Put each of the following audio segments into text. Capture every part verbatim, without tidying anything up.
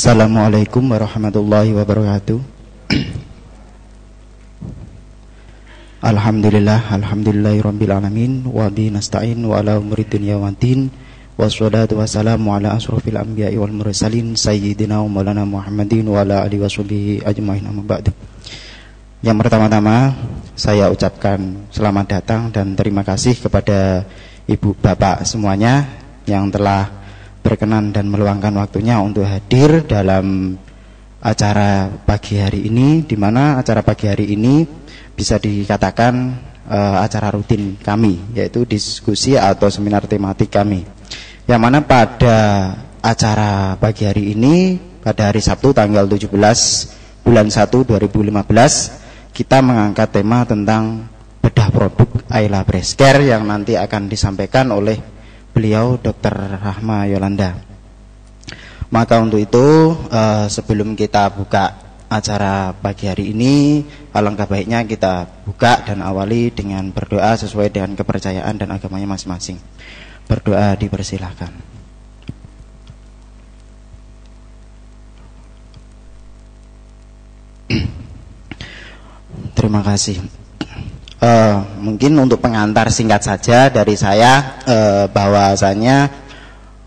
Assalamualaikum warahmatullahi wabarakatuh. Alhamdulillah, alhamdulillahirabbil alamin wa bi nasta'in wa ala umuri dunya waddin. Wassalatu wassalamu ala asyrofil anbiya'i wal mursalin sayyidina wa maulana Muhammadin wa ala alihi washabihi ajmain amma ba'du. Yang pertama-tama saya ucapkan selamat datang dan terima kasih kepada ibu bapak semuanya yang telah berkenan dan meluangkan waktunya untuk hadir dalam acara pagi hari ini, di mana acara pagi hari ini bisa dikatakan uh, acara rutin kami, yaitu diskusi atau seminar tematik kami, yang mana pada acara pagi hari ini pada hari Sabtu tanggal tujuh belas bulan satu dua ribu lima belas kita mengangkat tema tentang bedah produk Ayla Breast Care yang nanti akan disampaikan oleh beliau dokter Rahma Yolanda. Maka untuk itu eh, sebelum kita buka acara pagi hari ini, alangkah baiknya kita buka dan awali dengan berdoa sesuai dengan kepercayaan dan agamanya masing-masing. Berdoa dipersilahkan. Terima kasih. Uh, mungkin untuk pengantar singkat saja dari saya, uh, bahwasanya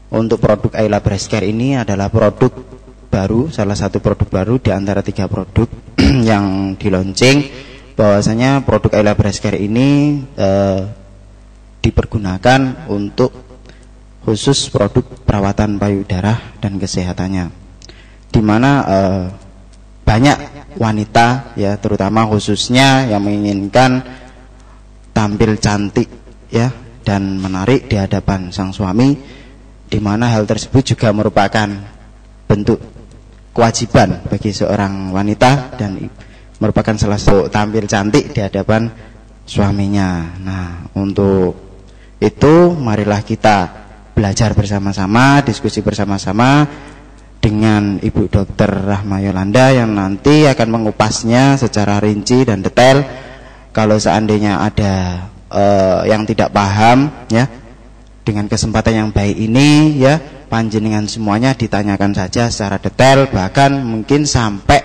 untuk produk Ayla Breast Care ini adalah produk baru, salah satu produk baru di antara tiga produk yang di-launching. Bahwasanya produk Ayla Breast Care ini uh, dipergunakan untuk khusus produk perawatan payudara dan kesehatannya, dimana uh, banyak wanita ya, terutama khususnya yang menginginkan tampil cantik ya dan menarik di hadapan sang suami, di mana hal tersebut juga merupakan bentuk kewajiban bagi seorang wanita dan merupakan salah satu tampil cantik di hadapan suaminya. Nah, untuk itu marilah kita belajar bersama-sama, diskusi bersama-sama dengan ibu dokter Rahma Yolanda yang nanti akan mengupasnya secara rinci dan detail. Kalau seandainya ada uh, yang tidak paham ya, dengan kesempatan yang baik ini ya, panjenengan semuanya ditanyakan saja secara detail, bahkan mungkin sampai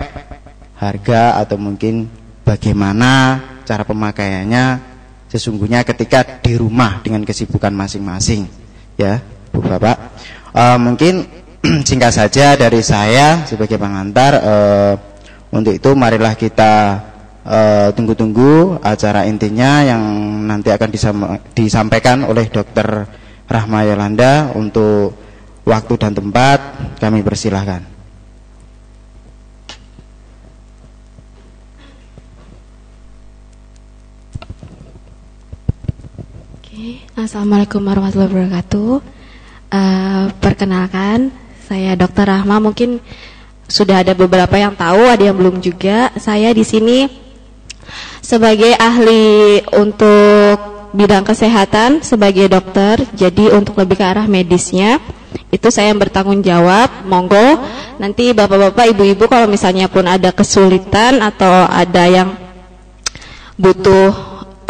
harga atau mungkin bagaimana cara pemakaiannya sesungguhnya ketika di rumah dengan kesibukan masing-masing ya bu bapak. Uh, mungkin singkat saja dari saya sebagai pengantar. Uh, untuk itu marilah kita tunggu-tunggu uh, acara intinya yang nanti akan disampaikan oleh dokter Rahma Yolanda. Untuk waktu dan tempat kami persilahkan. Oke, assalamualaikum warahmatullahi wabarakatuh. Uh, perkenalkan, saya dokter Rahma. Mungkin sudah ada beberapa yang tahu, ada yang belum juga. Saya di sini sebagai ahli untuk bidang kesehatan sebagai dokter. Jadi untuk lebih ke arah medisnya itu saya yang bertanggung jawab. Monggo nanti bapak-bapak, ibu-ibu kalau misalnya pun ada kesulitan atau ada yang butuh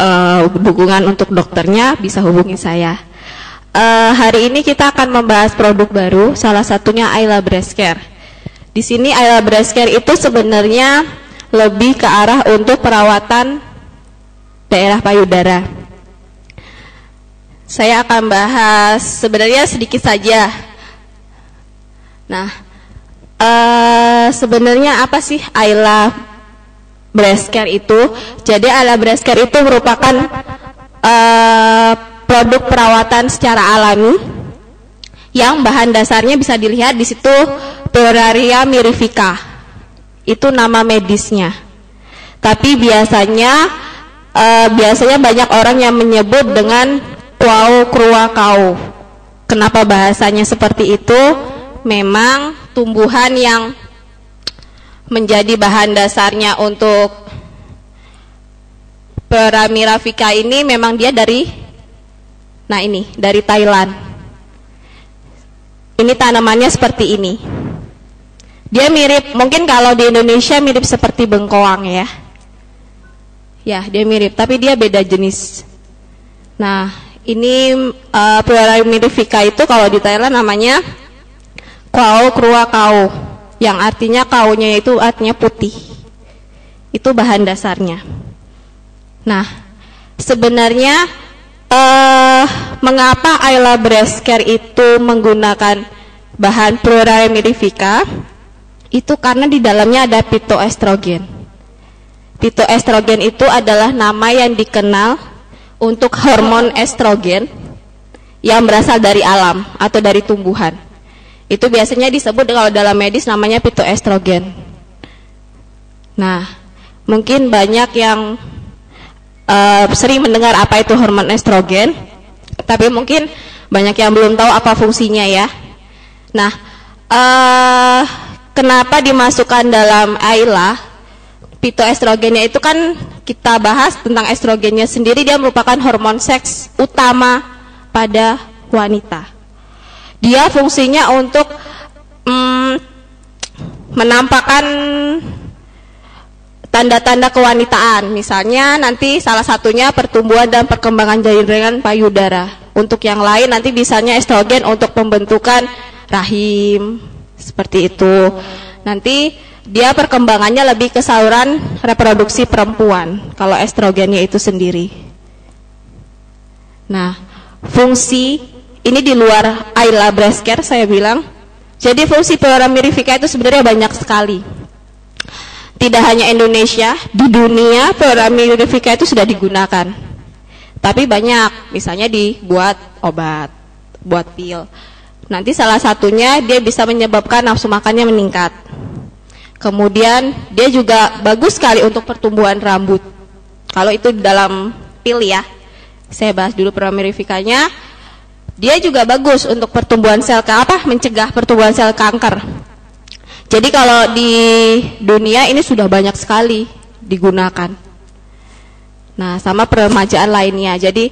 uh, dukungan untuk dokternya, bisa hubungi saya. Uh, hari ini kita akan membahas produk baru, salah satunya Ayla Breast Care. Di sini Ayla Breast Care itu sebenarnya lebih ke arah untuk perawatan daerah payudara. Saya akan bahas sebenarnya sedikit saja. Nah, uh, sebenarnya apa sih Ayla Breast Care itu? Jadi Ayla Breast Care itu merupakan uh, produk perawatan secara alami yang bahan dasarnya bisa dilihat di situ, Pueraria Mirifica. Itu nama medisnya. Tapi biasanya eh, biasanya banyak orang yang menyebut dengan Kuau Krua Kau. Kenapa bahasanya seperti itu? Memang tumbuhan yang menjadi bahan dasarnya untuk Pueraria Mirifica ini memang dia dari Nah ini, dari Thailand. Ini tanamannya seperti ini. Dia mirip, mungkin kalau di Indonesia mirip seperti bengkoang ya. Ya, dia mirip, tapi dia beda jenis. Nah, ini uh, Pueraria Mirifica itu kalau di Thailand namanya Kuau Krua Kau. yang artinya kaunya itu artinya putih. Itu bahan dasarnya. Nah, sebenarnya eh, mengapa Ayla Breast Care itu menggunakan bahan Pueraria Mirifica? Itu karena di dalamnya ada phytoestrogen. Phytoestrogen itu adalah nama yang dikenal untuk hormon estrogen yang berasal dari alam atau dari tumbuhan. Itu biasanya disebut kalau dalam medis namanya phytoestrogen. Nah, mungkin banyak yang uh, sering mendengar apa itu hormon estrogen, tapi mungkin banyak yang belum tahu apa fungsinya ya. Nah, uh, kenapa dimasukkan dalam Ayla? Phytoestrogennya itu kan kita bahas tentang estrogennya sendiri, dia merupakan hormon seks utama pada wanita. Dia fungsinya untuk mm, menampakkan tanda-tanda kewanitaan, misalnya nanti salah satunya pertumbuhan dan perkembangan jaringan payudara. Untuk yang lain nanti misalnya estrogen untuk pembentukan rahim. Seperti itu. Nanti dia perkembangannya lebih ke saluran reproduksi perempuan kalau estrogennya itu sendiri. Nah, fungsi ini di luar Ayla Breast Care saya bilang. Jadi fungsi Pueraria Mirifica itu sebenarnya banyak sekali. Tidak hanya Indonesia, di dunia Pueraria Mirifica itu sudah digunakan. Tapi banyak, misalnya dibuat obat, buat pil. Nanti salah satunya dia bisa menyebabkan nafsu makannya meningkat. Kemudian dia juga bagus sekali untuk pertumbuhan rambut. Kalau itu dalam pil ya. Saya bahas dulu Pueraria Mirificanya. Dia juga bagus untuk pertumbuhan sel apa? Mencegah pertumbuhan sel kanker. Jadi kalau di dunia ini sudah banyak sekali digunakan. Nah, sama peremajaan lainnya. Jadi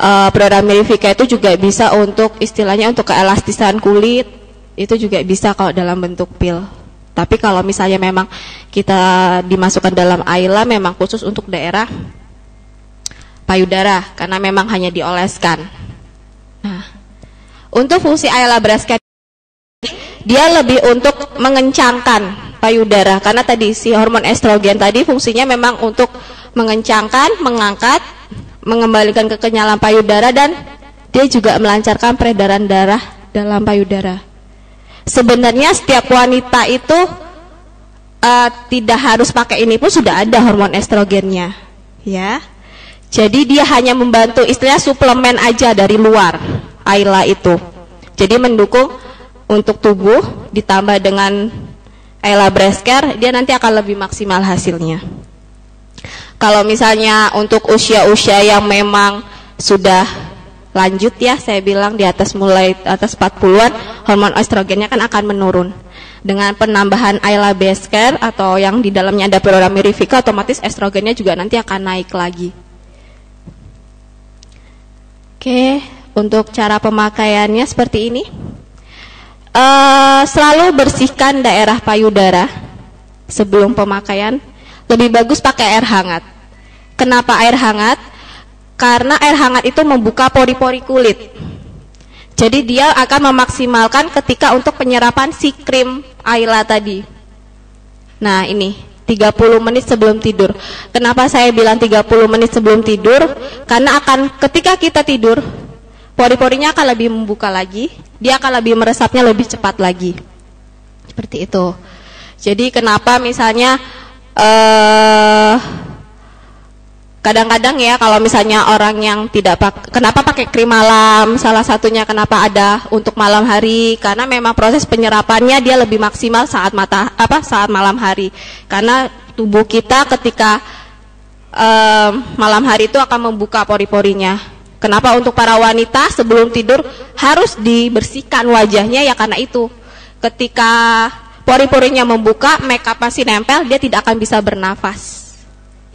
Uh, Pueraria Mirifica itu juga bisa untuk istilahnya untuk keelastisan kulit, itu juga bisa kalau dalam bentuk pil. Tapi kalau misalnya memang kita dimasukkan dalam Ayla memang khusus untuk daerah payudara karena memang hanya dioleskan. Nah, untuk fungsi Ayla Breast Care dia lebih untuk mengencangkan payudara karena tadi si hormon estrogen tadi fungsinya memang untuk mengencangkan, mengangkat, mengembalikan kekenyalan payudara, dan dia juga melancarkan peredaran darah dalam payudara. Sebenarnya setiap wanita itu uh, tidak harus pakai ini pun sudah ada hormon estrogennya ya. Jadi dia hanya membantu istilah suplemen aja dari luar Ayla itu. Jadi mendukung untuk tubuh ditambah dengan Ayla Breast Care dia nanti akan lebih maksimal hasilnya. Kalau misalnya untuk usia-usia yang memang sudah lanjut ya, saya bilang di atas mulai atas empat puluhan, hormon estrogennya kan akan menurun. Dengan penambahan Ayla Breast Care atau yang di dalamnya ada Pueraria Mirifica, otomatis estrogennya juga nanti akan naik lagi. Oke, untuk cara pemakaiannya seperti ini. E, selalu bersihkan daerah payudara sebelum pemakaian. Lebih bagus pakai air hangat. Kenapa air hangat? Karena air hangat itu membuka pori-pori kulit. Jadi dia akan memaksimalkan ketika untuk penyerapan si krim Ayla tadi. Nah ini, tiga puluh menit sebelum tidur. Kenapa saya bilang tiga puluh menit sebelum tidur? Karena akan ketika kita tidur, pori-porinya akan lebih membuka lagi. Dia akan lebih meresapnya lebih cepat lagi. Seperti itu. Jadi kenapa misalnya kadang-kadang uh, ya kalau misalnya orang yang tidak pak kenapa pakai krim malam, salah satunya kenapa ada untuk malam hari karena memang proses penyerapannya dia lebih maksimal saat mata apa saat malam hari karena tubuh kita ketika uh, malam hari itu akan membuka pori-porinya. Kenapa untuk para wanita sebelum tidur harus dibersihkan wajahnya ya karena itu ketika pori-porinya membuka, make up masih nempel, dia tidak akan bisa bernafas.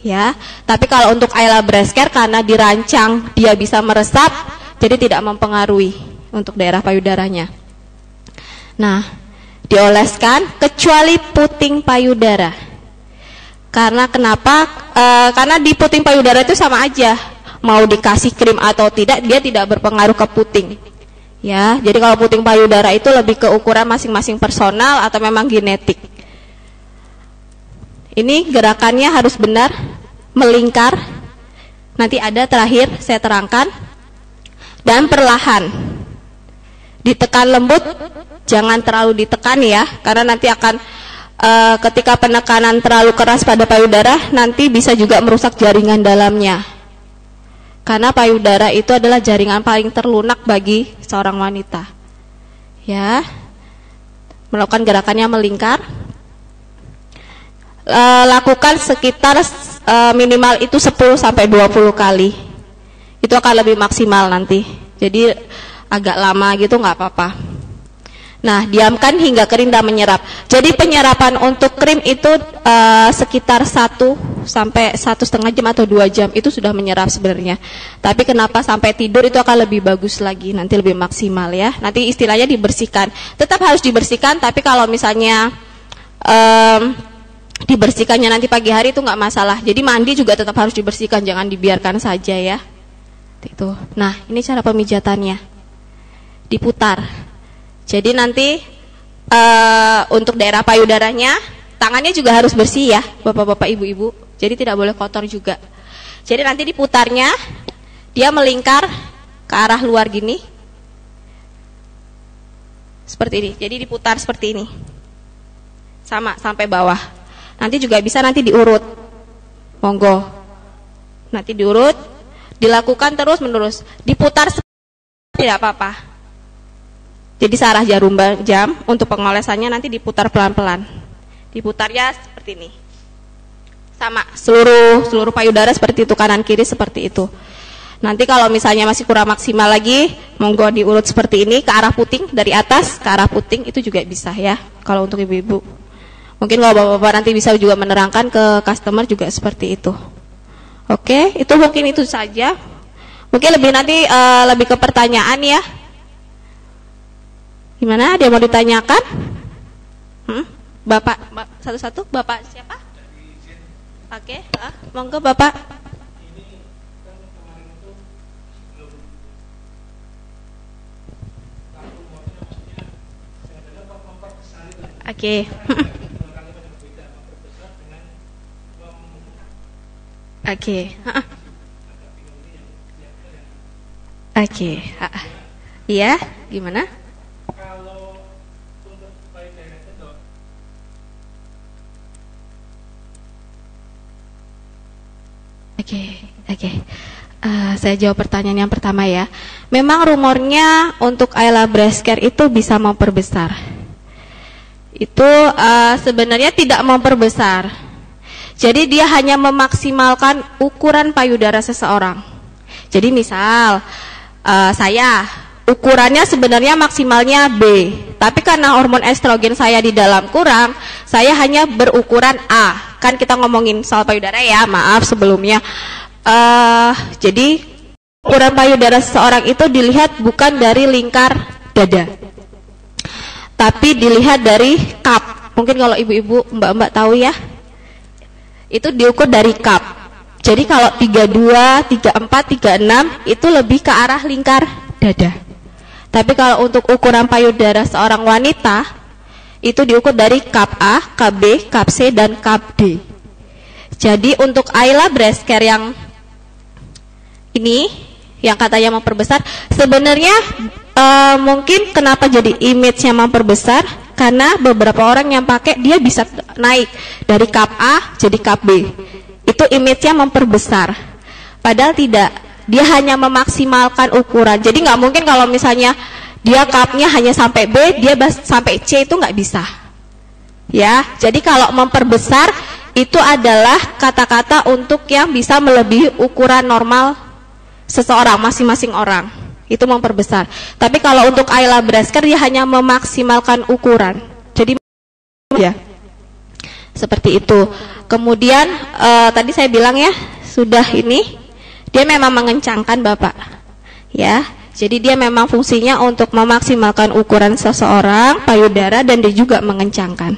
Ya, tapi kalau untuk Ayla Breast Care karena dirancang dia bisa meresap, jadi tidak mempengaruhi untuk daerah payudaranya. Nah, dioleskan kecuali puting payudara. Karena kenapa? E, karena di puting payudara itu sama aja, mau dikasih krim atau tidak, dia tidak berpengaruh ke puting. ya. Jadi kalau puting payudara itu lebih ke ukuran masing-masing personal atau memang genetik. Ini gerakannya harus benar, melingkar, nanti ada terakhir saya terangkan, dan perlahan. Ditekan lembut, jangan terlalu ditekan ya, karena nanti akan e, ketika penekanan terlalu keras pada payudara, nanti bisa juga merusak jaringan dalamnya. Karena payudara itu adalah jaringan paling terlunak bagi seorang wanita. Ya, melakukan gerakannya melingkar. Lakukan sekitar minimal itu sepuluh sampai dua puluh kali. Itu akan lebih maksimal nanti. Jadi agak lama gitu nggak apa-apa. Nah, diamkan hingga kering dan menyerap. Jadi penyerapan untuk krim itu uh, sekitar satu sampai satu setengah jam atau dua jam itu sudah menyerap sebenarnya. Tapi kenapa sampai tidur itu akan lebih bagus lagi, nanti lebih maksimal ya. Nanti istilahnya dibersihkan. Tetap harus dibersihkan, tapi kalau misalnya um, dibersihkannya nanti pagi hari itu nggak masalah. Jadi mandi juga tetap harus dibersihkan, jangan dibiarkan saja ya. Itu. Nah, ini cara pemijatannya. Diputar. Jadi nanti uh, untuk daerah payudaranya, tangannya juga harus bersih ya, bapak-bapak, ibu-ibu. Jadi tidak boleh kotor juga. Jadi nanti diputarnya, dia melingkar ke arah luar gini, seperti ini. Jadi diputar seperti ini, sama sampai bawah. Nanti juga bisa nanti diurut, monggo. Nanti diurut, dilakukan terus menerus, diputar tidak apa-apa. Jadi sarah jarum jam untuk pengolesannya nanti diputar pelan-pelan. Diputarnya seperti ini, sama seluruh seluruh payudara seperti itu, kanan kiri seperti itu. Nanti kalau misalnya masih kurang maksimal lagi, monggo diurut seperti ini ke arah puting, dari atas ke arah puting itu juga bisa ya. Kalau untuk ibu-ibu. Mungkin kalau bapak-bapak nanti bisa juga menerangkan ke customer juga seperti itu. Oke, itu mungkin itu saja. Mungkin lebih nanti uh, lebih ke pertanyaan ya. Gimana? Dia mau ditanyakan? Hmm? Bapak satu-satu, Bapak siapa? Oke, ah, monggo Bapak. Oke. Oke, oke, iya, gimana? Kalau untuk payudara kendor, oke, oke. Uh, saya jawab pertanyaan yang pertama ya. Memang rumornya untuk Ayla Breast Care itu bisa memperbesar. Itu uh, sebenarnya tidak memperbesar. Jadi dia hanya memaksimalkan ukuran payudara seseorang. Jadi misal uh, saya ukurannya sebenarnya maksimalnya B, tapi karena hormon estrogen saya di dalam kurang, saya hanya berukuran A. Kan kita ngomongin soal payudara ya, maaf sebelumnya. Uh, jadi ukuran payudara seseorang itu dilihat bukan dari lingkar dada, tapi dilihat dari cup. Mungkin kalau ibu-ibu, mbak-mbak tahu ya. Itu diukur dari cup. Jadi kalau tiga puluh dua, tiga puluh empat, tiga puluh enam itu lebih ke arah lingkar dada. Tapi kalau untuk ukuran payudara seorang wanita itu diukur dari cup A, cup B, cup C, dan cup D. Jadi untuk Ayla Breast Care yang ini yang katanya memperbesar, sebenarnya uh, mungkin kenapa jadi image-nya memperbesar, karena beberapa orang yang pakai dia bisa naik dari cup A jadi cup B. Itu image-nya memperbesar. Padahal tidak, dia hanya memaksimalkan ukuran. Jadi nggak mungkin kalau misalnya dia cupnya hanya sampai B, dia sampai C itu nggak bisa. Ya, jadi kalau memperbesar itu adalah kata-kata untuk yang bisa melebihi ukuran normal seseorang, masing-masing orang. Itu memperbesar. Tapi kalau untuk Ayla Breast Care dia hanya memaksimalkan ukuran. Jadi ya seperti itu. Kemudian eh, tadi saya bilang ya sudah ini dia memang mengencangkan bapak. Ya, jadi dia memang fungsinya untuk memaksimalkan ukuran seseorang payudara dan dia juga mengencangkan.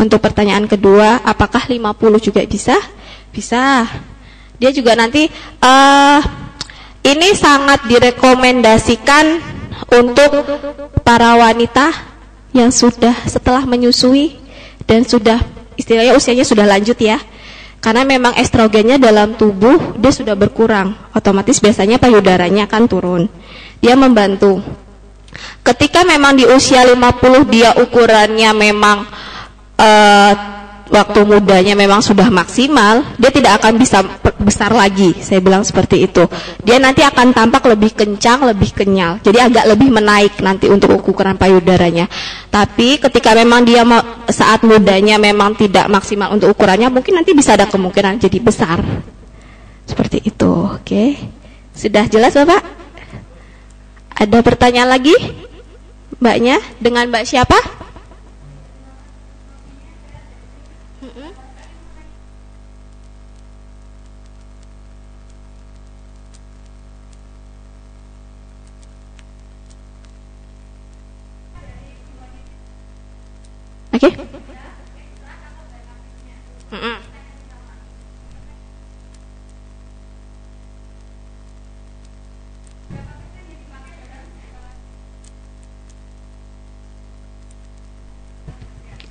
Untuk pertanyaan kedua, apakah lima puluh juga bisa? Bisa. Dia juga nanti. Eh, Ini sangat direkomendasikan untuk para wanita yang sudah setelah menyusui dan sudah istilahnya usianya sudah lanjut ya, karena memang estrogennya dalam tubuh dia sudah berkurang, otomatis biasanya payudaranya akan turun. Dia membantu. Ketika memang di usia lima puluh dia ukurannya memang uh, waktu mudanya memang sudah maksimal, dia tidak akan bisa besar lagi, saya bilang seperti itu. Dia nanti akan tampak lebih kencang, lebih kenyal, jadi agak lebih menaik nanti untuk ukuran payudaranya. Tapi ketika memang dia saat mudanya memang tidak maksimal untuk ukurannya, mungkin nanti bisa ada kemungkinan jadi besar. Seperti itu, oke. Sudah jelas Bapak? Ada pertanyaan lagi? Mbaknya, dengan Mbak siapa? Oke. Okay. Mm-mm.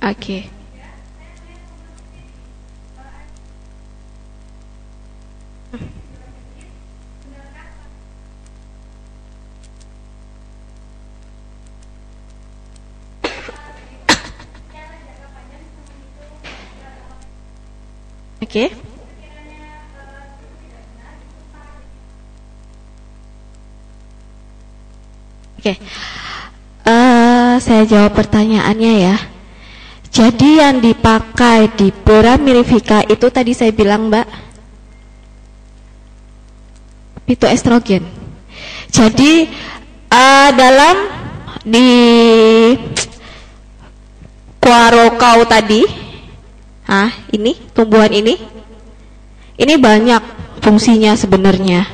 Oke. Okay. Oke. Okay. Oke. Okay. Uh, saya jawab pertanyaannya ya. Jadi yang dipakai di Pueraria Mirifica itu tadi saya bilang Mbak, itu estrogen. Jadi uh, dalam di Kuau Krua Kau tadi, ah, ini tumbuhan ini, ini banyak fungsinya sebenarnya.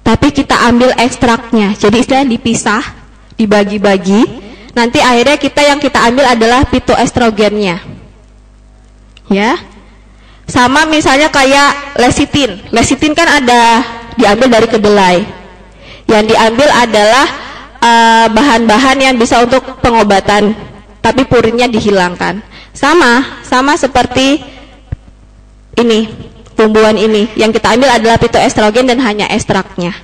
Tapi kita ambil ekstraknya, jadi istilahnya dipisah, dibagi-bagi. Nanti akhirnya kita yang kita ambil adalah phytoestrogennya, ya. Sama misalnya kayak lesitin, lesitin kan ada diambil dari kedelai. Yang diambil adalah bahan-bahan uh, yang bisa untuk pengobatan, tapi purinnya dihilangkan. Sama, sama seperti ini, tumbuhan ini. Yang kita ambil adalah phytoestrogen dan hanya ekstraknya.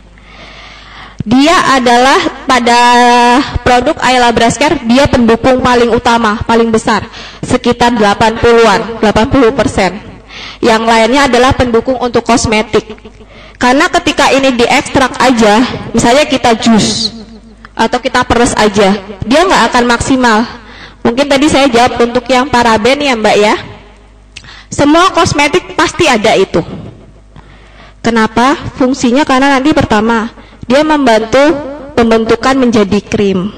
Dia adalah pada produk Ayla Breast Care, dia pendukung paling utama, paling besar, sekitar delapan puluhan, delapan puluh persen. Yang lainnya adalah pendukung untuk kosmetik. Karena ketika ini diekstrak aja, misalnya kita jus, atau kita peres aja, dia nggak akan maksimal. Mungkin tadi saya jawab untuk yang paraben ya Mbak ya. Semua kosmetik pasti ada itu. Kenapa? Fungsinya karena nanti pertama, dia membantu pembentukan menjadi krim.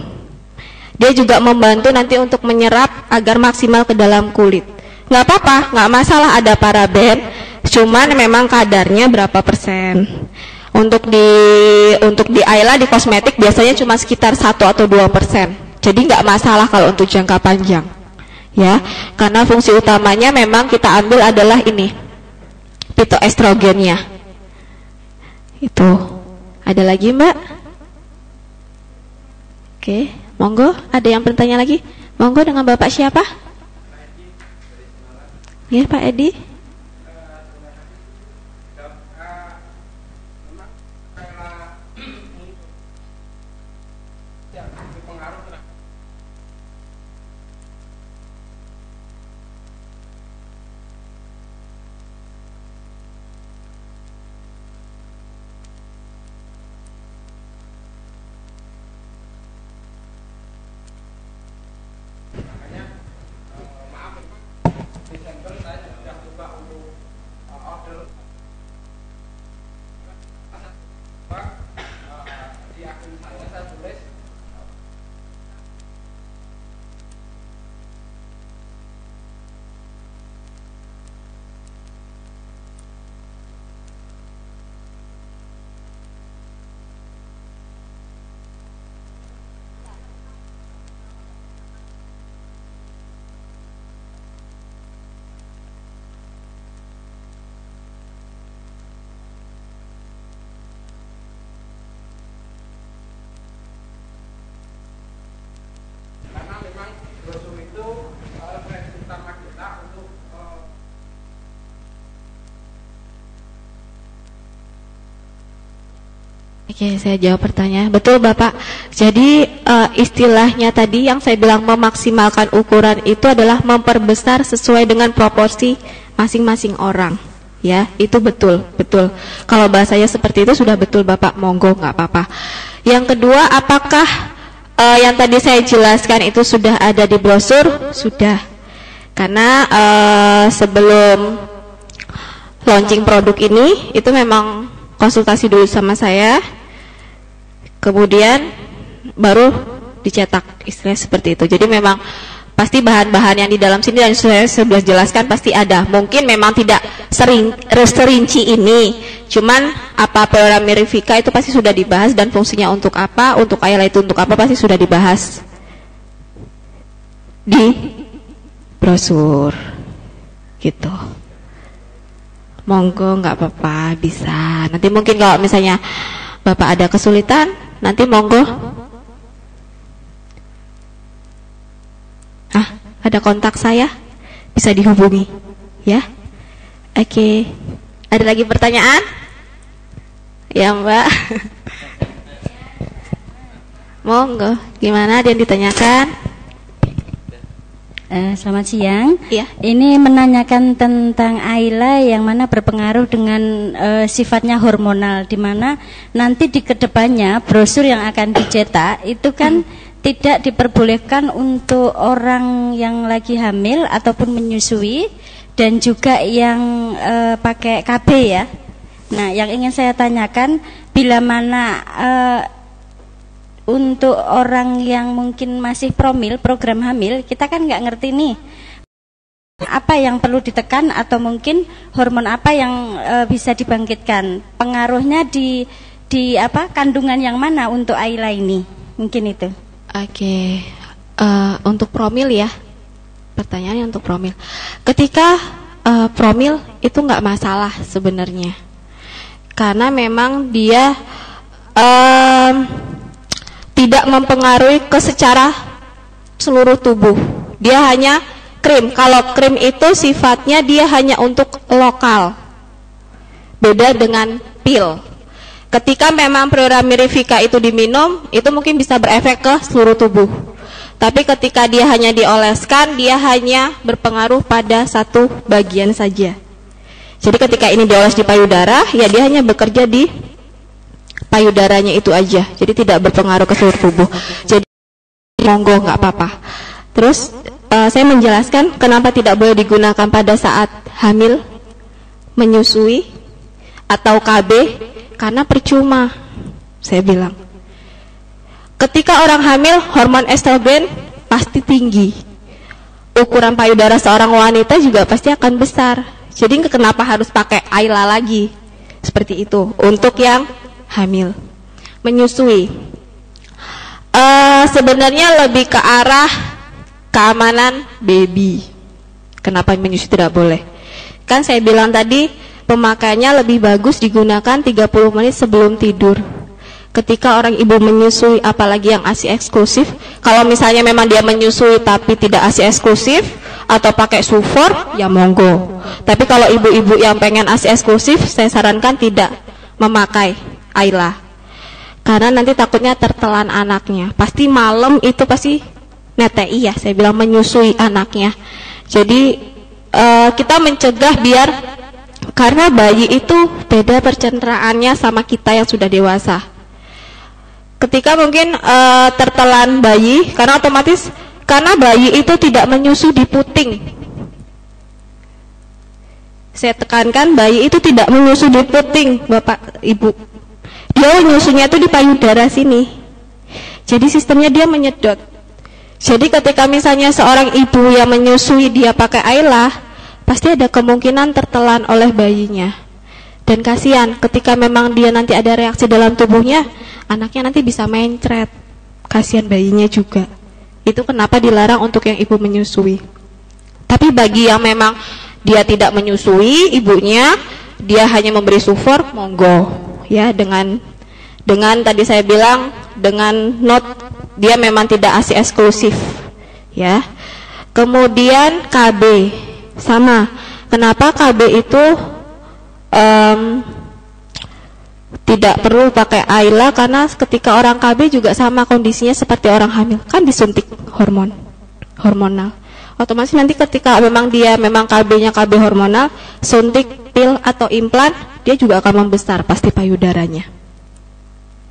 Dia juga membantu nanti untuk menyerap agar maksimal ke dalam kulit. Nggak apa-apa, nggak masalah ada paraben, cuman memang kadarnya berapa persen. Untuk di untuk di Ayla di kosmetik biasanya cuma sekitar satu atau dua persen. Jadi nggak masalah kalau untuk jangka panjang, ya, karena fungsi utamanya memang kita ambil adalah ini, phytoestrogennya. Itu, ada lagi Mbak? Oke, monggo. Ada yang bertanya lagi? Monggo dengan Bapak siapa? Ya Pak Edi. Oke, saya jawab pertanyaan. Betul Bapak, jadi uh, istilahnya tadi yang saya bilang memaksimalkan ukuran itu adalah memperbesar sesuai dengan proporsi masing-masing orang. Ya, itu betul, betul. Kalau bahasanya seperti itu sudah betul Bapak, monggo nggak apa-apa. Yang kedua, apakah uh, yang tadi saya jelaskan itu sudah ada di brosur? Sudah. Karena uh, sebelum launching produk ini, itu memang konsultasi dulu sama saya, kemudian baru dicetak, istilah seperti itu. Jadi memang pasti bahan-bahan yang di dalam sini dan saya sudah jelaskan pasti ada. Mungkin memang tidak sering serinci ini, cuman apa Pueraria Mirifica itu pasti sudah dibahas dan fungsinya untuk apa, untuk Ayla itu untuk apa pasti sudah dibahas di brosur, gitu. Monggo nggak apa-apa, bisa. Nanti mungkin kalau misalnya Bapak ada kesulitan, nanti monggo. Ah, ada kontak saya, bisa dihubungi, ya. Oke, ada lagi pertanyaan? Ya Mbak. Monggo, gimana ada yang ditanyakan? Uh, selamat siang. Ya. Ini menanyakan tentang Ayla yang mana berpengaruh dengan uh, sifatnya hormonal, di mana nanti di kedepannya brosur yang akan dicetak itu kan hmm. tidak diperbolehkan untuk orang yang lagi hamil ataupun menyusui dan juga yang uh, pakai K B ya. Nah, yang ingin saya tanyakan bila mana uh, untuk orang yang mungkin masih promil program hamil, kita kan nggak ngerti nih apa yang perlu ditekan atau mungkin hormon apa yang e, bisa dibangkitkan, pengaruhnya di di apa kandungan yang mana untuk Ayla ini, mungkin itu. Oke, uh, untuk promil ya, pertanyaannya untuk promil. Ketika uh, promil itu nggak masalah sebenarnya, karena memang dia um, tidak mempengaruhi ke secara seluruh tubuh. Dia hanya krim. Kalau krim itu sifatnya dia hanya untuk lokal. Beda dengan pil. Ketika memang Pueraria Mirifica itu diminum, itu mungkin bisa berefek ke seluruh tubuh. Tapi ketika dia hanya dioleskan, dia hanya berpengaruh pada satu bagian saja. Jadi ketika ini dioles di payudara, ya dia hanya bekerja di payudaranya itu aja, jadi tidak berpengaruh ke seluruh tubuh. Jadi monggo nggak apa-apa. Terus uh, saya menjelaskan kenapa tidak boleh digunakan pada saat hamil, menyusui atau K B, karena percuma. Saya bilang, ketika orang hamil hormon estrogen pasti tinggi, ukuran payudara seorang wanita juga pasti akan besar. Jadi kenapa harus pakai Ayla lagi? Seperti itu untuk yang hamil, menyusui. Uh, sebenarnya lebih ke arah keamanan baby. Kenapa menyusui tidak boleh? Kan saya bilang tadi pemakaiannya lebih bagus digunakan tiga puluh menit sebelum tidur. Ketika orang ibu menyusui, apalagi yang A S I eksklusif, kalau misalnya memang dia menyusui tapi tidak A S I eksklusif atau pakai sufor, ya monggo. Tapi kalau ibu-ibu yang pengen A S I eksklusif, saya sarankan tidak memakai Ayla, karena nanti takutnya tertelan anaknya. Pasti malam itu pasti netei ya, saya bilang menyusui anaknya. Jadi uh, kita mencegah biar, karena bayi itu beda percentraannya sama kita yang sudah dewasa. Ketika mungkin uh, tertelan bayi, karena otomatis karena bayi itu tidak menyusu di puting. Saya tekankan bayi itu tidak menyusu di puting, Bapak Ibu. Dia menyusunya itu di payudara sini. Jadi sistemnya dia menyedot. Jadi ketika misalnya seorang ibu yang menyusui dia pakai Ayla, pasti ada kemungkinan tertelan oleh bayinya. Dan kasihan ketika memang dia nanti ada reaksi dalam tubuhnya, anaknya nanti bisa mencret. Kasihan bayinya juga. Itu kenapa dilarang untuk yang ibu menyusui. Tapi bagi yang memang dia tidak menyusui ibunya, dia hanya memberi sufor, monggo. Ya, dengan dengan tadi saya bilang dengan note dia memang tidak A S I eksklusif ya. Kemudian K B sama. Kenapa K B itu um, tid, tidak perlu pakai Ayla, karena ketika orang K B juga sama kondisinya seperti orang hamil, kan disuntik hormon hormonal. Otomatis nanti ketika memang dia memang K B-nya K B hormonal, suntik pil atau implan, dia juga akan membesar pasti payudaranya.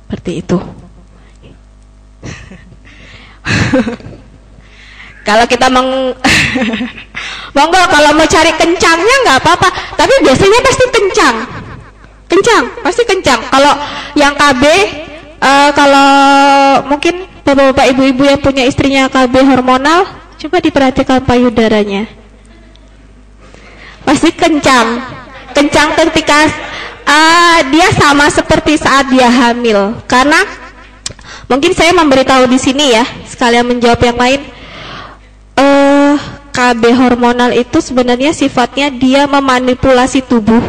Seperti itu. Kalau kita meng monggo, kalau mau cari kencangnya nggak apa-apa, tapi biasanya pasti kencang, kencang, pasti kencang. Kalau yang K B, uh, kalau mungkin bapak-bapak ibu-ibu yang punya istrinya K B hormonal, coba diperhatikan payudaranya, pasti kencang, kencang ketika uh, dia sama seperti saat dia hamil. Karena mungkin saya memberitahu di sini ya, sekalian menjawab yang lain. Uh, K B hormonal itu sebenarnya sifatnya dia memanipulasi tubuh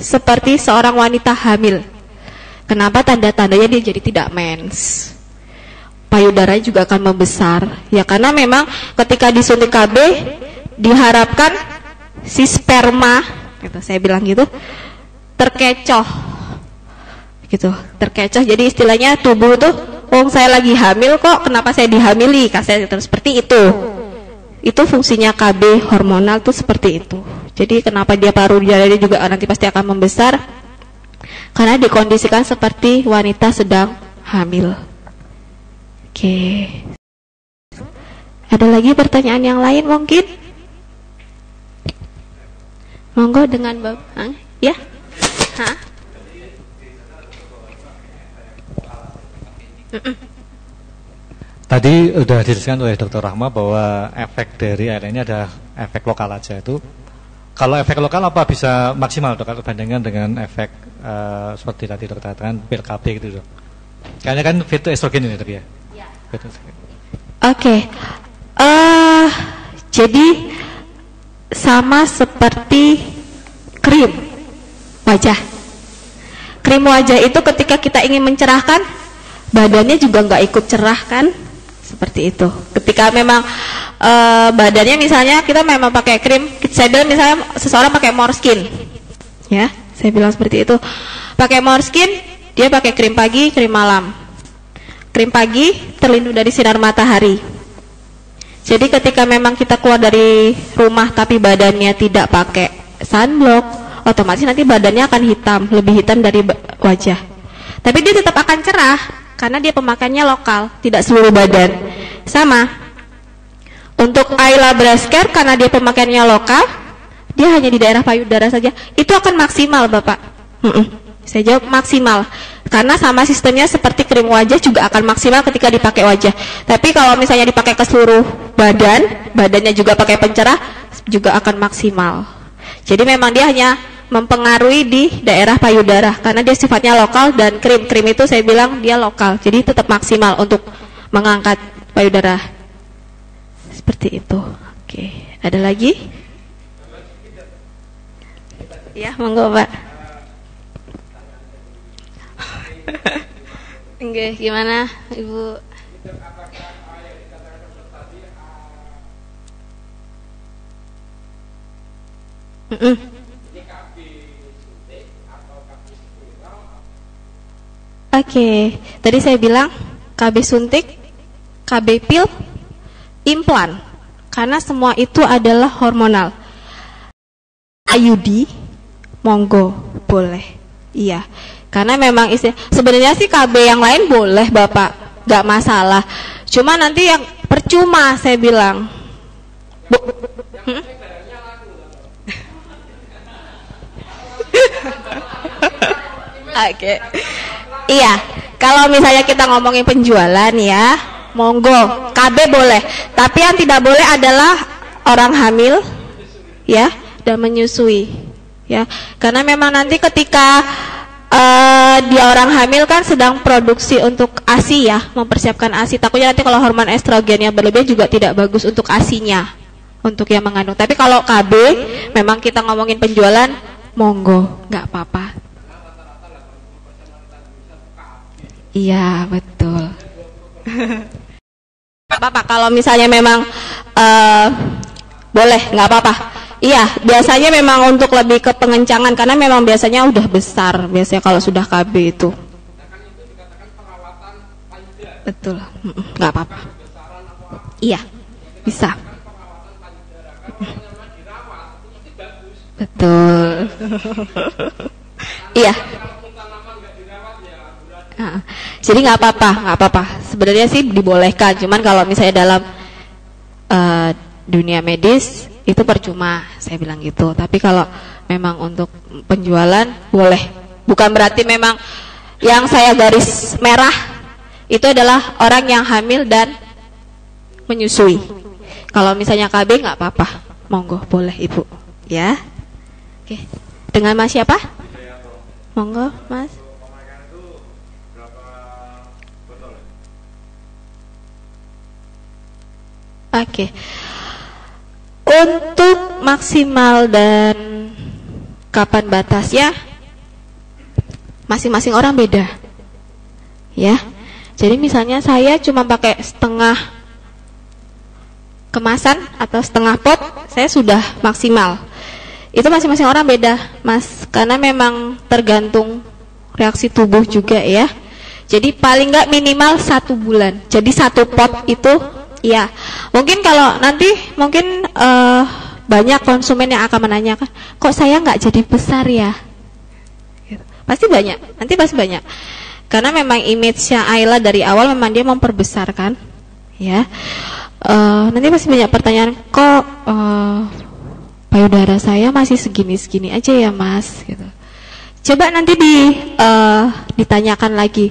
seperti seorang wanita hamil. Kenapa? Tanda-tandanya dia jadi tidak mens, payudara juga akan membesar ya, karena memang ketika disuntik K B diharapkan si sperma gitu, saya bilang gitu, terkecoh gitu, terkecoh. Jadi istilahnya tubuh tuh, oh saya lagi hamil kok, kenapa saya dihamili, kasih terus seperti itu. Itu fungsinya K B hormonal tuh seperti itu. Jadi kenapa dia payudara dia juga nanti pasti akan membesar, karena dikondisikan seperti wanita sedang hamil. Oke. Ada lagi pertanyaan yang lain mungkin? Monggo dengan Bapak. Ya? Hah? Mm-mm. Tadi sudah dijelaskan oleh dokter Rahma bahwa efek dari Ayla ini ada efek lokal aja. Itu kalau efek lokal apa bisa maksimal dok, kalau bandingkan dengan efek uh, seperti tadi dokter katakan pil K B gitu dok? Kayaknya kan fitur estrogen ini dok ya? Ya. Oke, okay. uh, jadi sama seperti krim wajah. Krim wajah itu ketika kita ingin mencerahkan, badannya juga nggak ikut cerah kan? Seperti itu. Ketika memang e, badannya misalnya kita memang pakai krim, saya bilang misalnya seseorang pakai Moreskin, ya, saya bilang seperti itu. Pakai Moreskin, dia pakai krim pagi, krim malam. Krim pagi terlindung dari sinar matahari. Jadi ketika memang kita keluar dari rumah tapi badannya tidak pakai sunblock, otomatis nanti badannya akan hitam, lebih hitam dari wajah. Tapi dia tetap akan cerah, karena dia pemakaiannya lokal, tidak seluruh badan. Sama untuk Ayla Breast Care, karena dia pemakaiannya lokal, dia hanya di daerah payudara saja. Itu akan maksimal Bapak. Mm-mm. Saya jawab maksimal, karena sama sistemnya seperti krim wajah juga akan maksimal ketika dipakai wajah. Tapi kalau misalnya dipakai ke seluruh badan, badannya juga pakai pencerah, juga akan maksimal. Jadi memang dia hanya mempengaruhi di daerah payudara, karena dia sifatnya lokal, dan krim-krim itu saya bilang dia lokal, jadi tetap maksimal untuk mengangkat payudara. Seperti itu. Oke, ada lagi? Ya, monggo Pak. Enggak, gimana Ibu? Mm-mm. Oke, okay. Tadi saya bilang K B suntik, K B pil, implan, karena semua itu adalah hormonal. I U D, monggo, boleh, iya. Karena memang istilah, sebenarnya sih K B yang lain boleh Bapak, nggak masalah. Cuma nanti yang percuma saya bilang. Bu, hmm? Oke. Okay. Iya, kalau misalnya kita ngomongin penjualan ya, monggo, K B boleh. Tapi yang tidak boleh adalah orang hamil, ya, dan menyusui, ya. Karena memang nanti ketika uh, dia orang hamil kan sedang produksi untuk A S I ya, mempersiapkan A S I. Takutnya nanti kalau hormon estrogennya berlebih juga tidak bagus untuk A S I-nya, untuk yang mengandung. Tapi kalau K B, memang kita ngomongin penjualan, monggo, nggak apa-apa. Iya betul. Bapak, kalau misalnya memang uh, boleh nggak apa-apa. Iya, biasanya memang untuk lebih ke pengencangan karena memang biasanya udah besar, biasanya kalau sudah K B itu. Betul, nggak apa-apa. Iya, bisa. Betul. Iya. Jadi nggak apa-apa, nggak apa-apa. Sebenarnya sih dibolehkan, cuman kalau misalnya dalam uh, dunia medis itu percuma, saya bilang gitu. Tapi kalau memang untuk penjualan boleh. Bukan berarti memang yang saya garis merah itu adalah orang yang hamil dan menyusui. Kalau misalnya K B nggak apa-apa, monggo boleh ibu, ya. Oke, dengan mas siapa? Monggo mas. Oke. Untuk maksimal dan kapan batasnya masing-masing orang beda, ya. Jadi misalnya saya cuma pakai setengah kemasan atau setengah pot, saya sudah maksimal. Itu masing-masing orang beda, mas, karena memang tergantung reaksi tubuh juga, ya. Jadi paling nggak minimal satu bulan. Jadi satu pot itu. Ya, mungkin kalau nanti mungkin uh, banyak konsumen yang akan menanyakan, kok saya nggak jadi besar ya? Gitu. Pasti banyak, nanti pasti banyak. Karena memang image-nya Ayla dari awal memang dia memperbesarkan, ya. Uh, nanti pasti banyak pertanyaan, kok uh, payudara saya masih segini-segini aja ya mas? Gitu. Coba nanti di uh, ditanyakan lagi.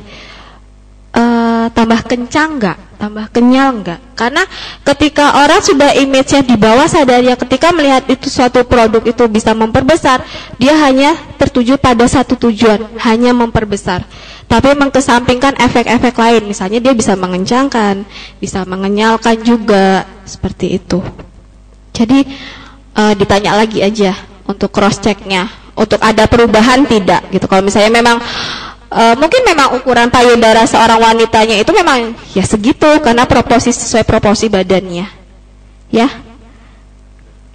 Uh, tambah kencang nggak, tambah kenyal nggak? Karena ketika orang sudah image-nya di bawah sadarnya, ketika melihat itu suatu produk itu bisa memperbesar, dia hanya tertuju pada satu tujuan, hanya memperbesar. Tapi mengkesampingkan efek-efek lain, misalnya dia bisa mengencangkan, bisa mengenyalkan juga, seperti itu. Jadi uh, ditanya lagi aja untuk cross-checknya, untuk ada perubahan tidak gitu. Kalau misalnya memang Uh, mungkin memang ukuran payudara seorang wanitanya itu memang ya segitu karena proporsi sesuai proporsi badannya, ya.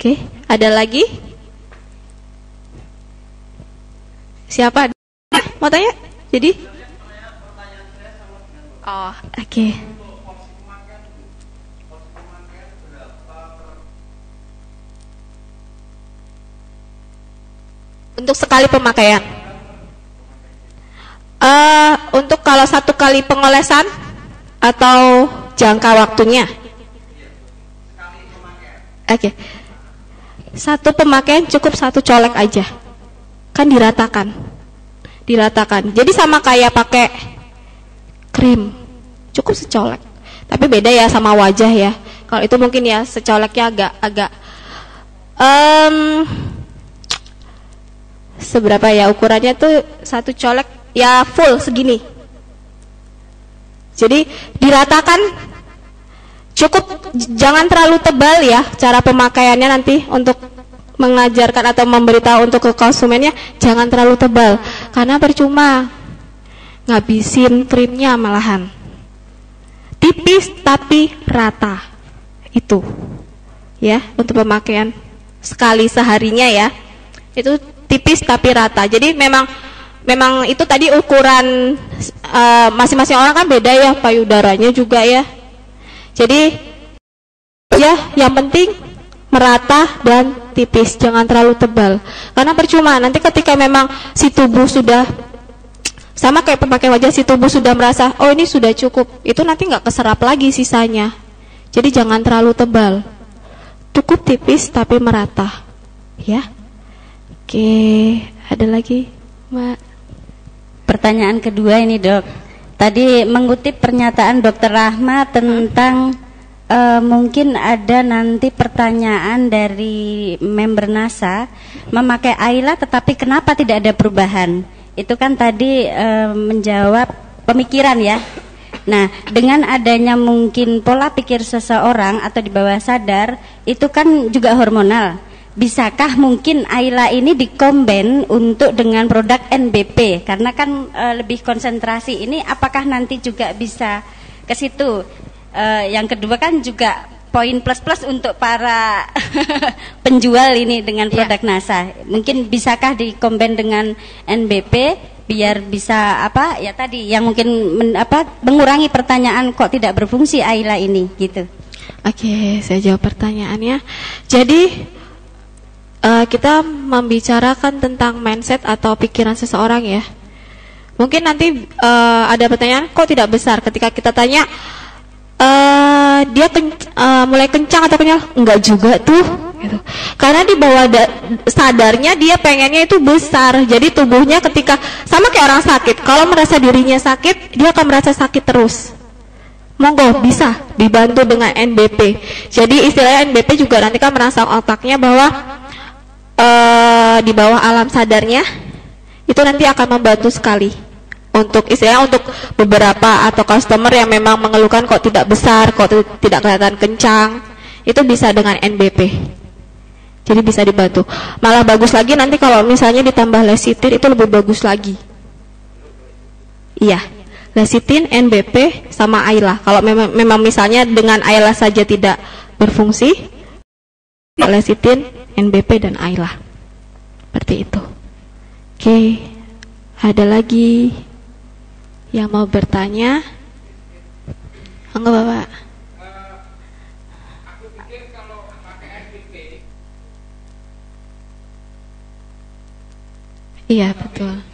Oke, okay. Ada lagi? Siapa? Mau tanya? Jadi? Oh, oke. Okay. Untuk sekali pemakaian. Uh, untuk kalau satu kali pengolesan atau jangka waktunya, oke, okay. Satu pemakaian cukup satu colek aja, kan diratakan, diratakan. Jadi sama kayak pakai krim, cukup secolek. Tapi beda ya sama wajah ya. Kalau itu mungkin ya secoleknya agak-agak. Um, seberapa ya ukurannya tuh satu colek? Ya full segini. Jadi diratakan cukup, jangan terlalu tebal ya. Cara pemakaiannya nanti untuk mengajarkan atau memberitahu untuk ke konsumennya jangan terlalu tebal karena percuma ngabisin krimnya malahan. Tipis tapi rata. Itu. Ya, untuk pemakaian sekali seharinya ya. Itu tipis tapi rata. Jadi memang Memang itu tadi ukuran masing-masing uh, orang kan beda ya, payudaranya juga ya. Jadi ya yang penting merata dan tipis, jangan terlalu tebal. Karena percuma nanti ketika memang si tubuh sudah sama kayak pemakai wajah, si tubuh sudah merasa oh ini sudah cukup, itu nanti nggak keserap lagi sisanya. Jadi jangan terlalu tebal, cukup tipis tapi merata, ya. Oke, ada lagi Mbak? Pertanyaan kedua ini dok, tadi mengutip pernyataan dokter Rahma tentang uh, mungkin ada nanti pertanyaan dari member NASA memakai Ayla tetapi kenapa tidak ada perubahan. Itu kan tadi uh, menjawab pemikiran ya. Nah dengan adanya mungkin pola pikir seseorang atau di bawah sadar itu kan juga hormonal. Bisakah mungkin Ayla ini dikomben untuk dengan produk N B P karena kan e, lebih konsentrasi ini, apakah nanti juga bisa ke situ? E, yang kedua kan juga poin plus-plus untuk para penjual ini dengan produk ya. NASA. Mungkin bisakah dikombin dengan N B P biar bisa apa ya tadi yang mungkin men, apa mengurangi pertanyaan kok tidak berfungsi Ayla ini gitu. Oke, saya jawab pertanyaannya. Jadi uh, kita membicarakan tentang mindset atau pikiran seseorang ya. Mungkin nanti uh, ada pertanyaan kok tidak besar ketika kita tanya uh, dia ken uh, mulai kencang atau kenyal? Enggak juga tuh. Gitu. Karena di bawah sadarnya dia pengennya itu besar. Jadi tubuhnya ketika sama kayak orang sakit, kalau merasa dirinya sakit, dia akan merasa sakit terus. Monggo bisa dibantu dengan N B P. Jadi istilahnya N B P juga nanti kan merangsang otaknya bahwa uh, di bawah alam sadarnya itu nanti akan membantu sekali untuk istilahnya untuk beberapa atau customer yang memang mengeluhkan kok tidak besar, kok tidak kelihatan kencang, itu bisa dengan N B P. Jadi bisa dibantu. Malah bagus lagi nanti kalau misalnya ditambah Lesitin itu lebih bagus lagi. Iya. Lesitin, N B P, sama Ayla. Kalau memang, memang misalnya dengan Ayla saja tidak berfungsi, Lesitin, N B P, dan Ayla. Seperti itu. Oke, ada lagi yang mau bertanya? Enggak, Bapak. Uh, aku pikir kalau pakai N B P. Iya, betul.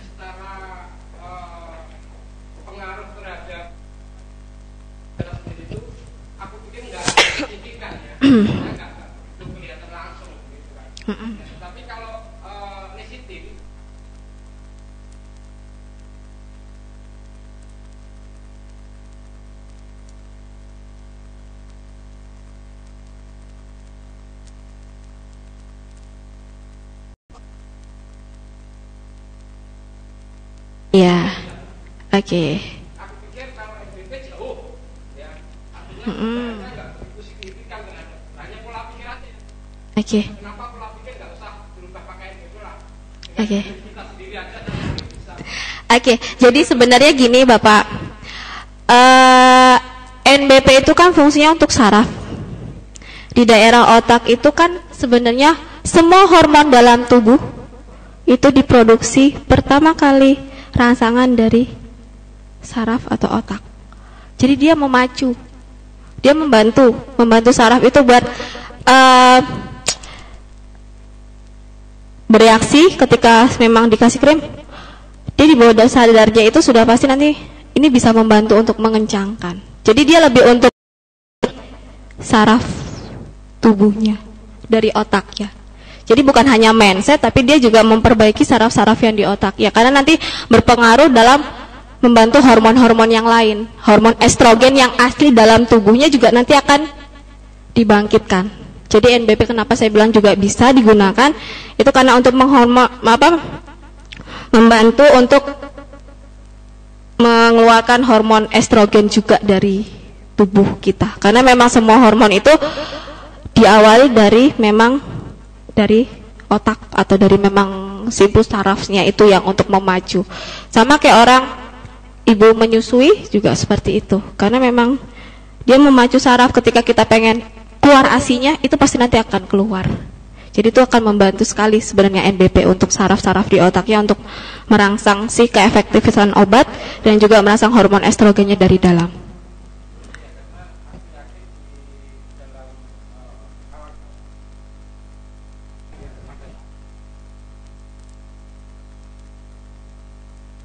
Tapi kalau Lesitin ya, oke. Aku pikir kalau N B P jauh ya. Oke. Okay. Oke. Okay. Oke. Okay. Jadi sebenarnya gini, Bapak, uh, N B P itu kan fungsinya untuk saraf. Di daerah otak itu kan sebenarnya semua hormon dalam tubuh itu diproduksi pertama kali rangsangan dari saraf atau otak. Jadi dia memacu, dia membantu, membantu saraf itu buat uh, bereaksi ketika memang dikasih krim, dia di bawah sadarnya itu sudah pasti nanti ini bisa membantu untuk mengencangkan. Jadi dia lebih untuk saraf tubuhnya dari otaknya. Jadi bukan hanya mindset, tapi dia juga memperbaiki saraf-saraf yang di otak. Ya karena nanti berpengaruh dalam membantu hormon-hormon yang lain, hormon estrogen yang asli dalam tubuhnya juga nanti akan dibangkitkan. Jadi N B P kenapa saya bilang juga bisa digunakan itu karena untuk menghormat apa membantu untuk mengeluarkan hormon estrogen juga dari tubuh kita. Karena memang semua hormon itu diawali dari memang dari otak atau dari memang simpus sarafnya itu yang untuk memacu. Sama kayak orang ibu menyusui juga seperti itu. Karena memang dia memacu saraf ketika kita pengen keluar asinya itu pasti nanti akan keluar. Jadi itu akan membantu sekali sebenarnya N B P untuk saraf-saraf di otaknya untuk merangsang si keefektifan obat dan juga merangsang hormon estrogennya dari dalam.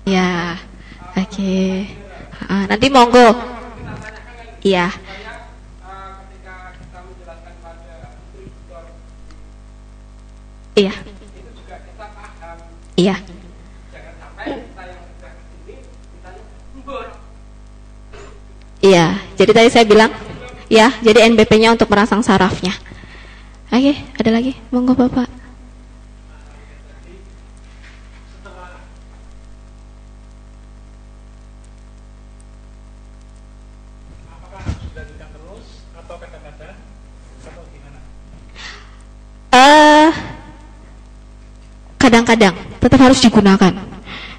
Ya, oke. Okay. Uh, nanti monggo. Iya. Iya. Itu juga kita paham. Iya. Jangan sampai kita yang sudah kesini, kita kubur. Iya. Jadi tadi saya bilang, ya. Jadi N B P-nya untuk merangsang sarafnya. Oke. Ada lagi? Monggo Bapak. Apakah sudah dilakukan terus atau kadang-kadang atau gimana? Eh. Kadang-kadang tetap harus digunakan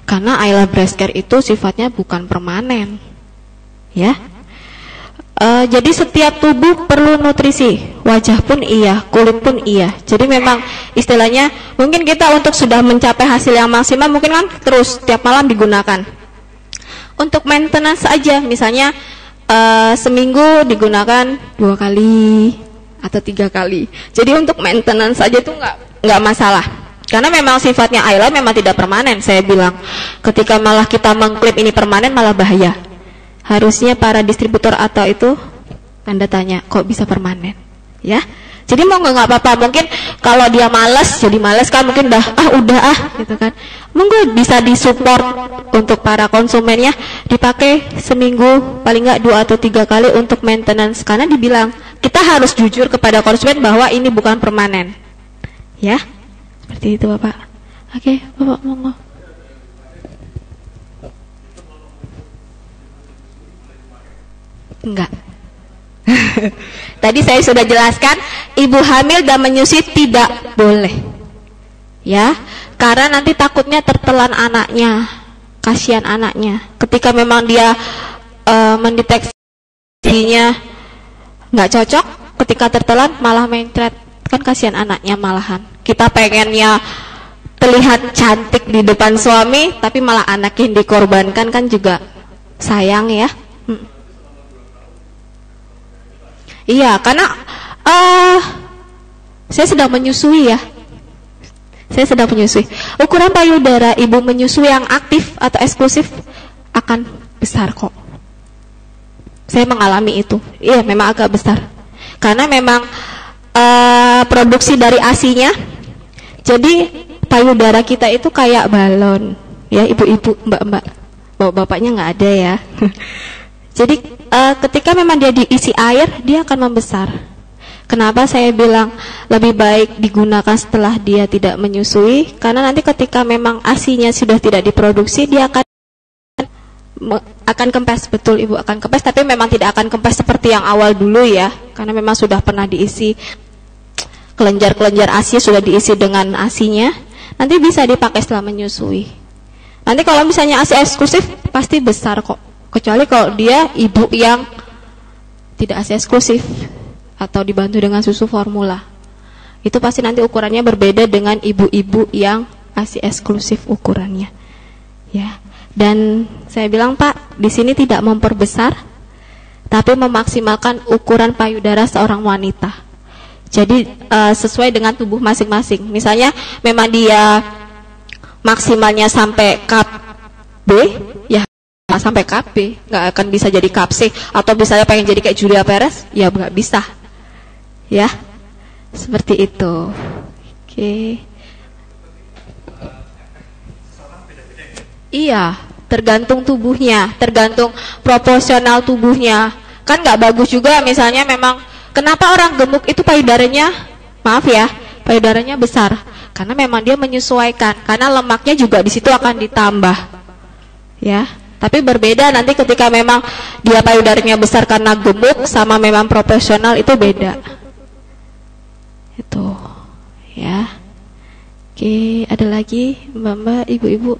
karena Ayla Breast Care itu sifatnya bukan permanen ya. Uh, jadi setiap tubuh perlu nutrisi, wajah pun iya, kulit pun iya. Jadi memang istilahnya mungkin kita untuk sudah mencapai hasil yang maksimal mungkin kan terus tiap malam digunakan. Untuk maintenance aja, misalnya uh, seminggu digunakan dua kali atau tiga kali. Jadi untuk maintenance aja tuh nggak nggak masalah. Karena memang sifatnya Ayla memang tidak permanen, saya bilang. Ketika malah kita mengklaim ini permanen malah bahaya. Harusnya para distributor atau itu tanda tanya, kok bisa permanen? Ya. Jadi mau nggak apa-apa, mungkin kalau dia males, jadi males kan mungkin dah ah udah ah gitu kan. Mungkin bisa disupport untuk para konsumennya dipakai seminggu paling nggak dua atau tiga kali untuk maintenance, karena dibilang kita harus jujur kepada konsumen bahwa ini bukan permanen. Ya. Seperti itu Bapak. Oke, Bapak monggo. Enggak. Tadi saya sudah jelaskan, ibu hamil dan menyusui tidak boleh. Ya, karena nanti takutnya tertelan anaknya. Kasihan anaknya. Ketika memang dia uh, mendeteksinya nggak cocok, ketika tertelan malah mencret. Kan kasihan anaknya malahan. Kita pengennya terlihat cantik di depan suami, tapi malah anak yang dikorbankan kan juga sayang ya. Hmm. Iya, karena uh, saya sedang menyusui ya. Saya sedang menyusui. Ukuran payudara ibu menyusui yang aktif atau eksklusif akan besar kok. Saya mengalami itu. Iya, memang agak besar. Karena memang uh, produksi dari asinya. Jadi payudara kita itu kayak balon, ya ibu-ibu, mbak-mbak, bapak-bapaknya nggak ada ya. Jadi uh, ketika memang dia diisi air, dia akan membesar. Kenapa saya bilang lebih baik digunakan setelah dia tidak menyusui? Karena nanti ketika memang asinya sudah tidak diproduksi, dia akan akan kempes, betul ibu akan kempes, tapi memang tidak akan kempes seperti yang awal dulu ya, karena memang sudah pernah diisi. Kelenjar-kelenjar asi sudah diisi dengan asinya, nanti bisa dipakai setelah menyusui. Nanti kalau misalnya asi eksklusif pasti besar kok, kecuali kalau dia ibu yang tidak asi eksklusif atau dibantu dengan susu formula, itu pasti nanti ukurannya berbeda dengan ibu-ibu yang asi eksklusif ukurannya ya. Dan saya bilang Pak, di sini tidak memperbesar tapi memaksimalkan ukuran payudara seorang wanita. Jadi uh, sesuai dengan tubuh masing-masing. Misalnya memang dia maksimalnya sampai cup B, ya sampai cup B, nggak akan bisa jadi cup C. Atau misalnya pengen jadi kayak Julia Perez, ya nggak bisa. Ya, seperti itu. Oke. Okay. Iya, tergantung tubuhnya, tergantung proporsional tubuhnya. Kan nggak bagus juga misalnya memang. Kenapa orang gemuk itu payudaranya, maaf ya, payudaranya besar? Karena memang dia menyesuaikan, karena lemaknya juga di situ akan ditambah. Ya, tapi berbeda nanti ketika memang dia payudaranya besar karena gemuk sama memang proporsional itu beda. Itu, ya. Oke, ada lagi mbak-mbak, ibu-ibu,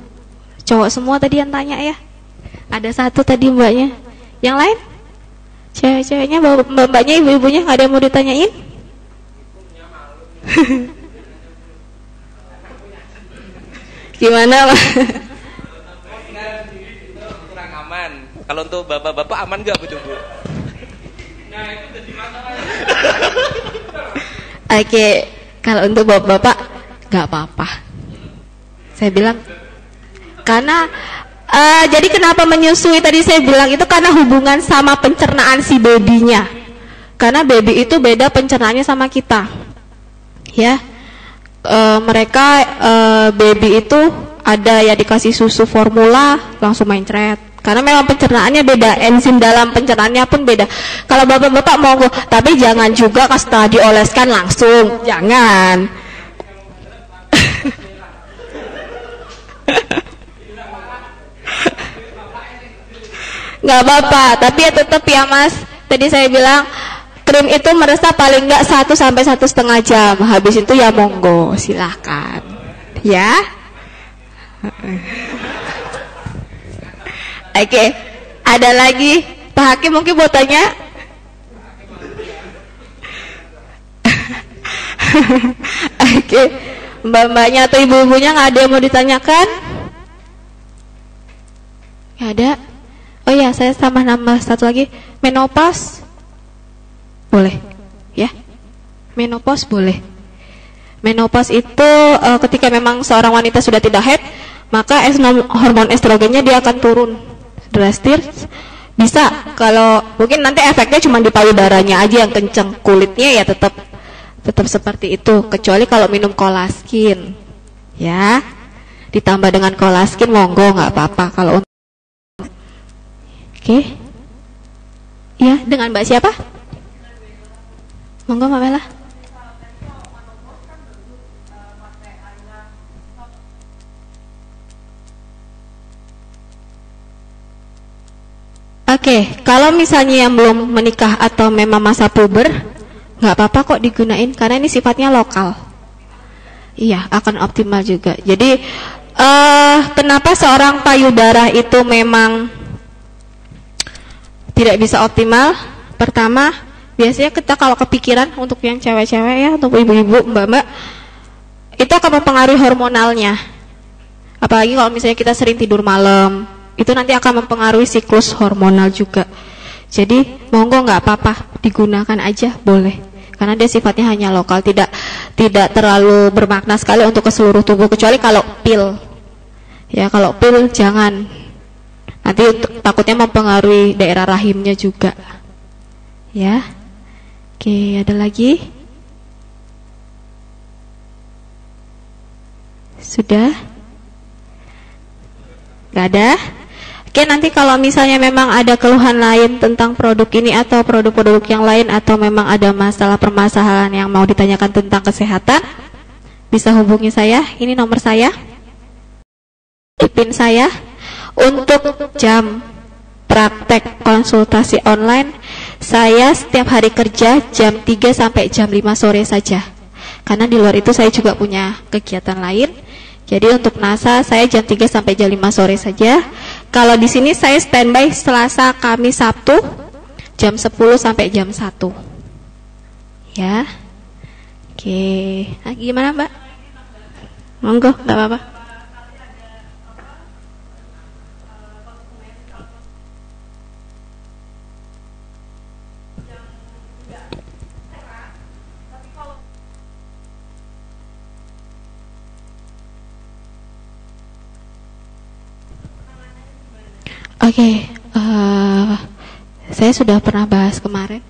cowok semua tadi yang tanya ya. Ada satu tadi mbaknya, yang lain? Cewek-ceweknya, mbak-mbaknya, ibu-ibunya nggak ada yang mau ditanyain? Gimana Pak? Kurang aman. Kalau untuk bapak-bapak aman nggak Bu? Nah itu jadi masalah. Oke, kalau untuk bapak-bapak nggak apa-apa. Saya bilang karena Uh, jadi kenapa menyusui tadi saya bilang itu karena hubungan sama pencernaan si babynya, karena baby itu beda pencernaannya sama kita ya. Uh, mereka uh, baby itu ada ya dikasih susu formula langsung mencret, karena memang pencernaannya beda, enzim dalam pencernaannya pun beda. Kalau bapak-bapak monggo, tapi jangan juga setelah dioleskan langsung, jangan. Nggak apa-apa, tapi ya tetap ya mas, tadi saya bilang krim itu meresap paling nggak satu sampai satu setengah jam, habis itu ya monggo silahkan ya. Oke, ada lagi Pak Hakim mungkin mau tanya. Oke, okay. Mbak-mbaknya atau ibu-ibunya nggak ada yang mau ditanyakan? Nggak ada? Oh ya, saya tambah nama satu lagi, menopause boleh ya? Menopause boleh. Menopause itu e, ketika memang seorang wanita sudah tidak haid, maka esnom, hormon estrogennya dia akan turun drastis. Bisa, kalau mungkin nanti efeknya cuma di payudaranya aja yang kenceng, kulitnya ya tetap tetap seperti itu, kecuali kalau minum Kolaskin ya, ditambah dengan Kolaskin monggo, nggak apa-apa. Kalau untuk oke, ya dengan Mbak siapa? Monggo Mbak Bella. Oke, kalau misalnya yang belum menikah atau memang masa puber, nggak apa-apa kok digunain, karena ini sifatnya lokal. Iya, akan optimal juga. Jadi, uh, kenapa seorang payudara itu memang tidak bisa optimal? Pertama, biasanya kita kalau kepikiran, untuk yang cewek-cewek ya, untuk ibu-ibu, mbak-mbak, itu akan mempengaruhi hormonalnya. Apalagi kalau misalnya kita sering tidur malam, itu nanti akan mempengaruhi siklus hormonal juga. Jadi monggo nggak apa-apa, digunakan aja boleh, karena dia sifatnya hanya lokal, tidak tidak terlalu bermakna sekali untuk ke seluruh tubuh, kecuali kalau pil. Ya kalau pil jangan. Nanti takutnya mempengaruhi daerah rahimnya juga. Ya. Oke, ada lagi? Sudah? Gak ada? Oke, nanti kalau misalnya memang ada keluhan lain tentang produk ini atau produk-produk yang lain, atau memang ada masalah permasalahan yang mau ditanyakan tentang kesehatan, bisa hubungi saya. Ini nomor saya. Ipin saya. Untuk jam praktek konsultasi online, saya setiap hari kerja jam tiga sampai jam lima sore saja. Karena di luar itu saya juga punya kegiatan lain. Jadi untuk NASA saya jam tiga sampai jam lima sore saja. Kalau di sini saya standby Selasa, Kamis, Sabtu jam sepuluh sampai jam satu. Ya. Oke. Nah, gimana, Mbak? Monggo, enggak apa-apa. Oke, okay, uh, saya sudah pernah bahas kemarin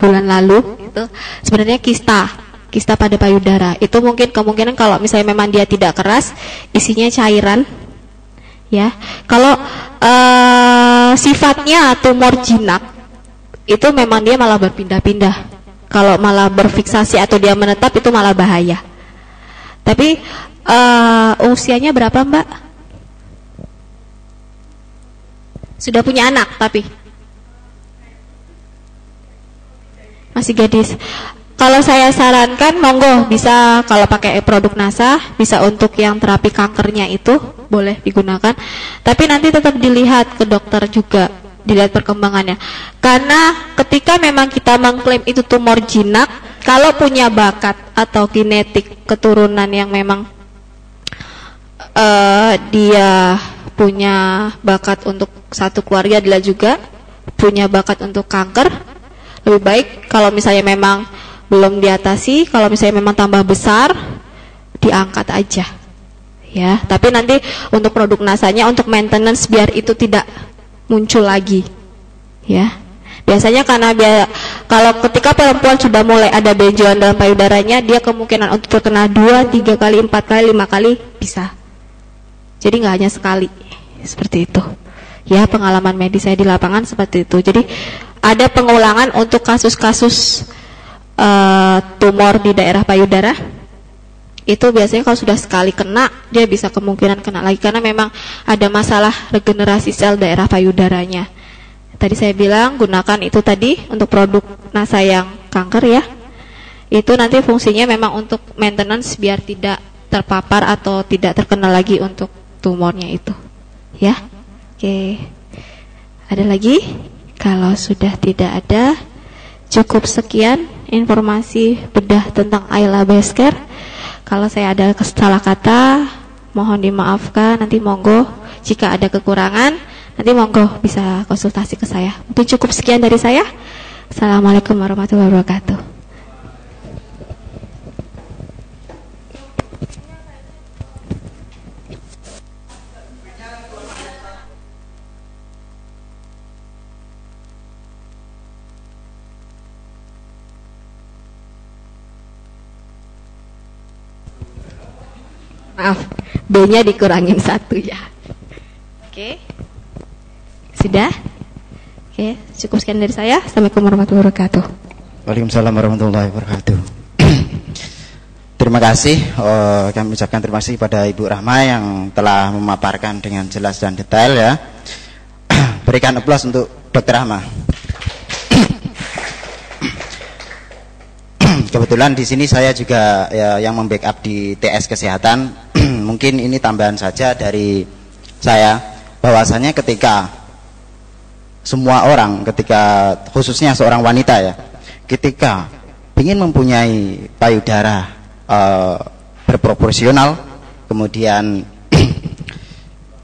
bulan lalu itu sebenarnya kista, kista pada payudara itu mungkin kemungkinan kalau misalnya memang dia tidak keras, isinya cairan, ya. Kalau uh, sifatnya tumor jinak, itu memang dia malah berpindah-pindah. Kalau malah berfiksasi atau dia menetap itu malah bahaya. Tapi uh, usianya berapa, Mbak? Sudah punya anak tapi masih gadis. Kalau saya sarankan monggo bisa, kalau pakai produk NASA bisa untuk yang terapi kankernya itu boleh digunakan, tapi nanti tetap dilihat ke dokter juga, dilihat perkembangannya. Karena ketika memang kita mengklaim itu tumor jinak, kalau punya bakat atau genetik keturunan yang memang uh, dia punya bakat untuk satu keluarga, adalah juga punya bakat untuk kanker, lebih baik kalau misalnya memang belum diatasi, kalau misalnya memang tambah besar diangkat aja ya. Tapi nanti untuk produk nasanya untuk maintenance biar itu tidak muncul lagi ya. Biasanya karena biaya, kalau ketika perempuan sudah mulai ada benjolan dalam payudaranya, dia kemungkinan untuk terkena dua, tiga kali, empat kali, lima kali bisa. Jadi nggak hanya sekali, seperti itu. Ya, pengalaman medis saya di lapangan seperti itu. Jadi ada pengulangan untuk kasus-kasus uh, tumor di daerah payudara. Itu biasanya kalau sudah sekali kena, dia bisa kemungkinan kena lagi. Karena memang ada masalah regenerasi sel daerah payudaranya. Tadi saya bilang gunakan itu tadi untuk produk NASA yang kanker ya. Itu nanti fungsinya memang untuk maintenance biar tidak terpapar atau tidak terkena lagi untuk tumornya itu ya. Oke, ada lagi? Kalau sudah tidak ada, cukup sekian informasi bedah tentang Ayla Breast Care. Kalau saya ada salah kata, mohon dimaafkan. Nanti monggo jika ada kekurangan, nanti monggo bisa konsultasi ke saya. Mungkin cukup sekian dari saya. Assalamualaikum warahmatullahi wabarakatuh. Maaf, B-nya dikurangin satu ya. Oke, sudah. Oke, cukup sekian dari saya. Assalamualaikum warahmatullahi wabarakatuh. Waalaikumsalam warahmatullahi wabarakatuh. Terima kasih. Uh, kami ucapkan terima kasih kepada Ibu Rahma yang telah memaparkan dengan jelas dan detail ya. Berikan aplaus untuk Dokter Rahma. Kebetulan di sini saya juga ya, yang membackup di T S Kesehatan. Mungkin ini tambahan saja dari saya, bahwasanya ketika semua orang, ketika khususnya seorang wanita ya, ketika ingin mempunyai payudara eh, berproporsional, kemudian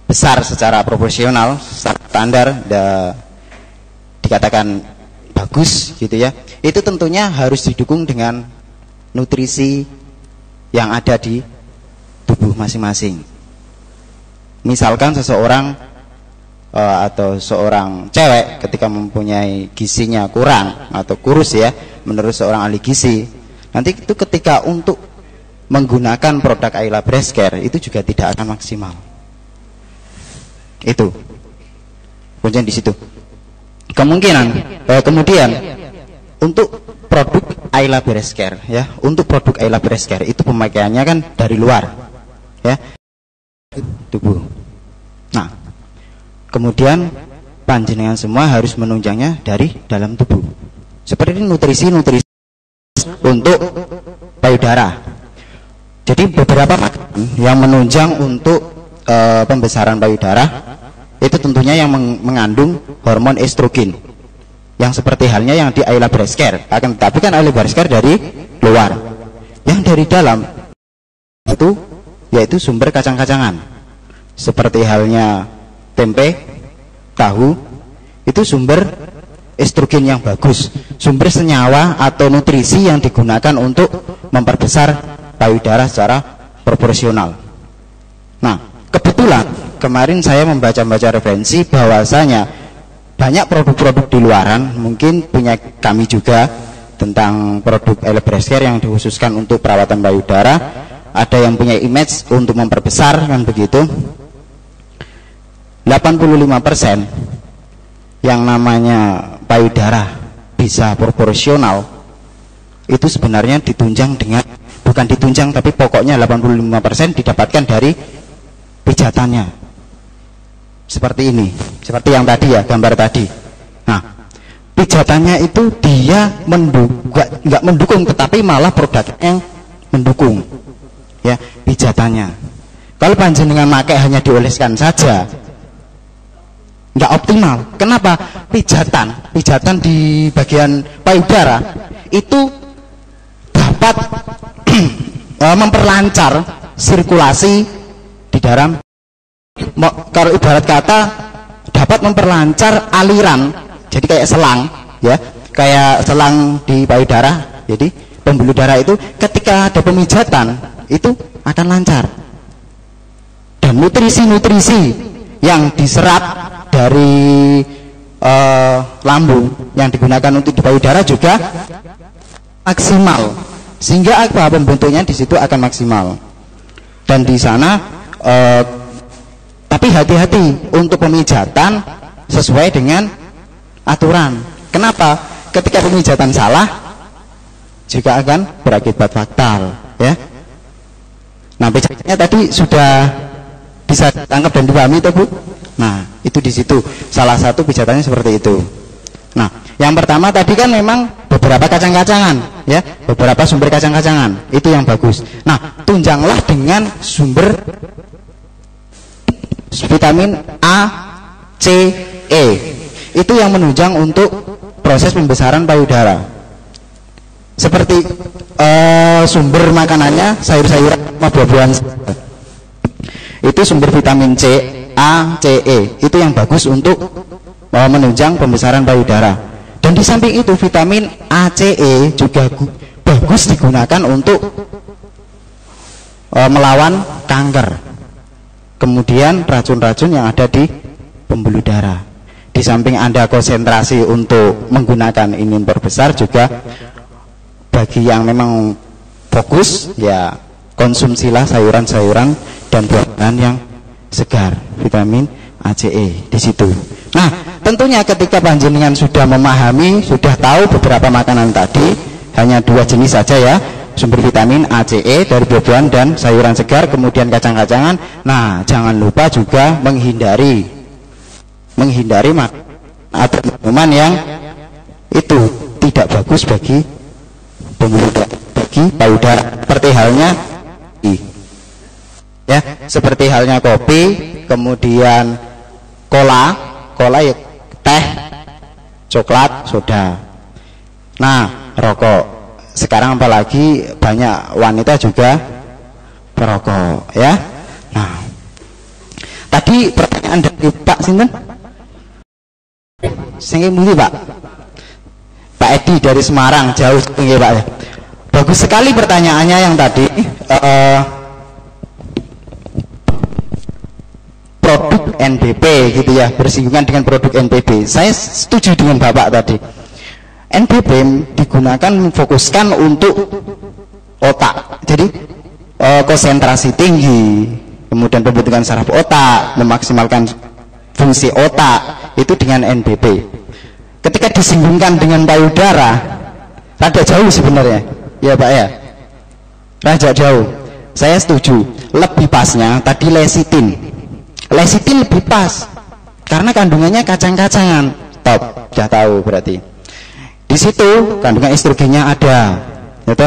besar secara proporsional, standar, da, dikatakan bagus gitu ya, itu tentunya harus didukung dengan nutrisi yang ada di tubuh masing-masing. Misalkan seseorang uh, atau seorang cewek ketika mempunyai gizinya kurang atau kurus ya, menurut seorang ahli gizi, nanti itu ketika untuk menggunakan produk Ayla Breast Care itu juga tidak akan maksimal. Itu kuncinya di situ. Kemungkinan eh, kemudian untuk produk Ayla Breast Care ya, untuk produk Ayla Breast Care itu pemakaiannya kan dari luar ya tubuh. Nah, kemudian panjenengan semua harus menunjangnya dari dalam tubuh. Seperti nutrisi-nutrisi untuk payudara. Jadi beberapa makanan yang menunjang untuk eh, pembesaran payudara itu tentunya yang mengandung hormon estrogen, yang seperti halnya yang di Ayla Breast Care. Akan tetapi kan Ayla Breast Care dari luar, yang dari dalam itu yaitu sumber kacang-kacangan, seperti halnya tempe, tahu, itu sumber estrogen yang bagus, sumber senyawa atau nutrisi yang digunakan untuk memperbesar payudara secara proporsional. Nah, kebetulan kemarin saya membaca-baca referensi bahwasanya banyak produk-produk di luaran, mungkin punya kami juga, tentang produk Ayla Breast Care yang dikhususkan untuk perawatan payudara. Ada yang punya image untuk memperbesar kan begitu. delapan puluh lima persen yang namanya payudara bisa proporsional itu sebenarnya ditunjang dengan, bukan ditunjang tapi pokoknya delapan puluh lima persen didapatkan dari pijatannya. Seperti ini, seperti yang tadi ya, gambar tadi. Nah, pijatannya itu dia mendukung, nggak mendukung, tetapi malah produknya yang mendukung ya pijatannya. Kalau panjenengan pakai hanya dioleskan saja, nggak optimal. Kenapa? Pijatan, pijatan di bagian payudara itu dapat memperlancar sirkulasi di dalam. Kalau ibarat kata dapat memperlancar aliran, jadi kayak selang ya, kayak selang di payudara. Jadi pembuluh darah itu ketika ada pemijatan itu akan lancar, dan nutrisi-nutrisi yang diserap dari uh, lambung yang digunakan untuk di payudara juga maksimal, sehingga apa, pembentuknya di situ akan maksimal. Dan di sana uh, tapi hati-hati untuk pemijatan sesuai dengan aturan. Kenapa? Ketika pemijatan salah juga akan berakibat fatal ya. Nah, pijatannya tadi sudah bisa ditangkap dan dipahami itu Bu. Nah, itu di situ salah satu pijatannya seperti itu. Nah, yang pertama tadi kan memang beberapa kacang-kacangan ya, beberapa sumber kacang-kacangan itu yang bagus. Nah, tunjanglah dengan sumber vitamin A, C, E. Itu yang menunjang untuk proses pembesaran payudara. seperti uh, sumber makanannya sayur-sayuran sama buah-buahan, itu sumber vitamin C, A, C, E, itu yang bagus untuk uh, menunjang pembesaran payudara. Dan di samping itu vitamin A, C, E juga bagus digunakan untuk uh, melawan kanker, kemudian racun-racun yang ada di pembuluh darah. Di samping Anda konsentrasi untuk menggunakan ini perbesar, juga bagi yang memang fokus ya konsumsilah sayuran-sayuran dan buah-buahan yang segar, vitamin A, C, E di situ. Nah, tentunya ketika panjenengan sudah memahami, sudah tahu beberapa makanan tadi, hanya dua jenis saja ya, sumber vitamin A, C, E dari buah-buahan dan sayuran segar, kemudian kacang-kacangan. Nah, jangan lupa juga menghindari menghindari makanan atau minuman yang itu tidak bagus bagi bagi payudara, seperti halnya ya seperti halnya kopi, kemudian cola cola ya teh, coklat, soda, nah rokok. Sekarang apalagi banyak wanita juga perokok ya. Nah, tadi pertanyaan dari Pak sinten? Sing muni Pak Pak Edi dari Semarang, jauh tinggi Pak ya. Bagus sekali pertanyaannya yang tadi. Uh, produk N B P gitu ya, bersinggungan dengan produk N B P. Saya setuju dengan Bapak tadi. N B P digunakan memfokuskan untuk otak. Jadi uh, konsentrasi tinggi, kemudian pembentukan saraf otak, memaksimalkan fungsi otak itu dengan N B P. Ketika disingkirkan dengan payudara, rada jauh sebenarnya, ya Pak ya, rada jauh. Saya setuju. Lebih pasnya tadi lesitin, lesitin lebih pas karena kandungannya kacang-kacangan. Top, sudah tahu berarti. Di situ kandungan estrogennya ada, gitu.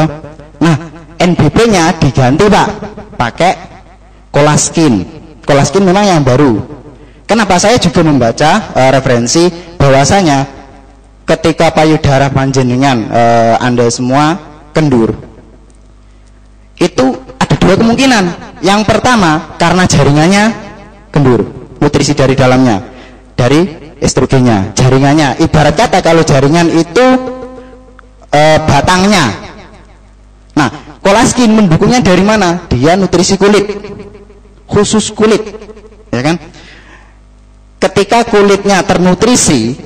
Nah, N B P-nya diganti Pak, pakai Kolaskin. Kolaskin memang yang baru. Kenapa saya juga membaca uh, referensi bahwasanya ketika payudara panjenengan e, Anda semua kendur, itu ada dua kemungkinan. Yang pertama karena jaringannya kendur, nutrisi dari dalamnya, dari estrogennya, jaringannya. Ibarat kata kalau jaringan itu e, batangnya. Nah, Kolaskin mendukungnya dari mana? Dia nutrisi kulit, khusus kulit, ya kan? Ketika kulitnya ternutrisi,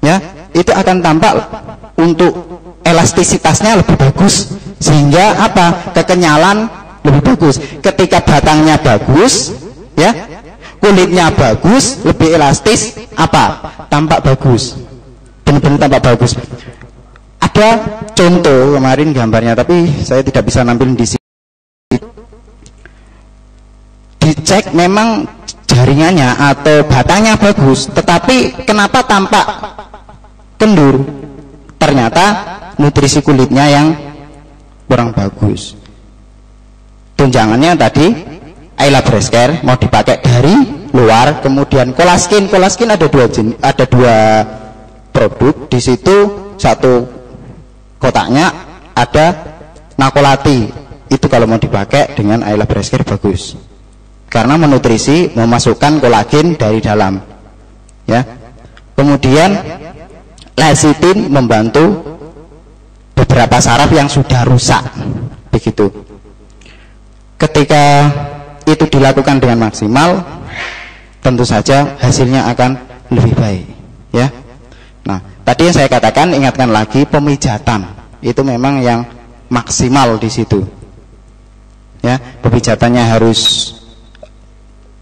ya, itu akan tampak untuk elastisitasnya lebih bagus, sehingga apa, kekenyalan lebih bagus. Ketika batangnya bagus ya, kulitnya bagus, lebih elastis, apa, tampak bagus, benar-benar tampak bagus. Ada contoh kemarin gambarnya tapi saya tidak bisa nampilin di sini. Dicek memang jaringannya atau batangnya bagus, tetapi kenapa tampak kendur? Ternyata nutrisi kulitnya yang kurang bagus. Tunjangannya tadi Ayla Breast Care mau dipakai dari luar, kemudian Kolaskin. Kolaskin ada dua jenis, ada dua produk di situ. Satu kotaknya ada nakolati, itu kalau mau dipakai dengan Ayla Breast Care bagus karena menutrisi, memasukkan kolagen dari dalam ya. Kemudian lesitin membantu beberapa saraf yang sudah rusak, begitu. Ketika itu dilakukan dengan maksimal, tentu saja hasilnya akan lebih baik ya. Nah, tadi yang saya katakan, ingatkan lagi, pemijatan itu memang yang maksimal di situ ya. Pemijatannya harus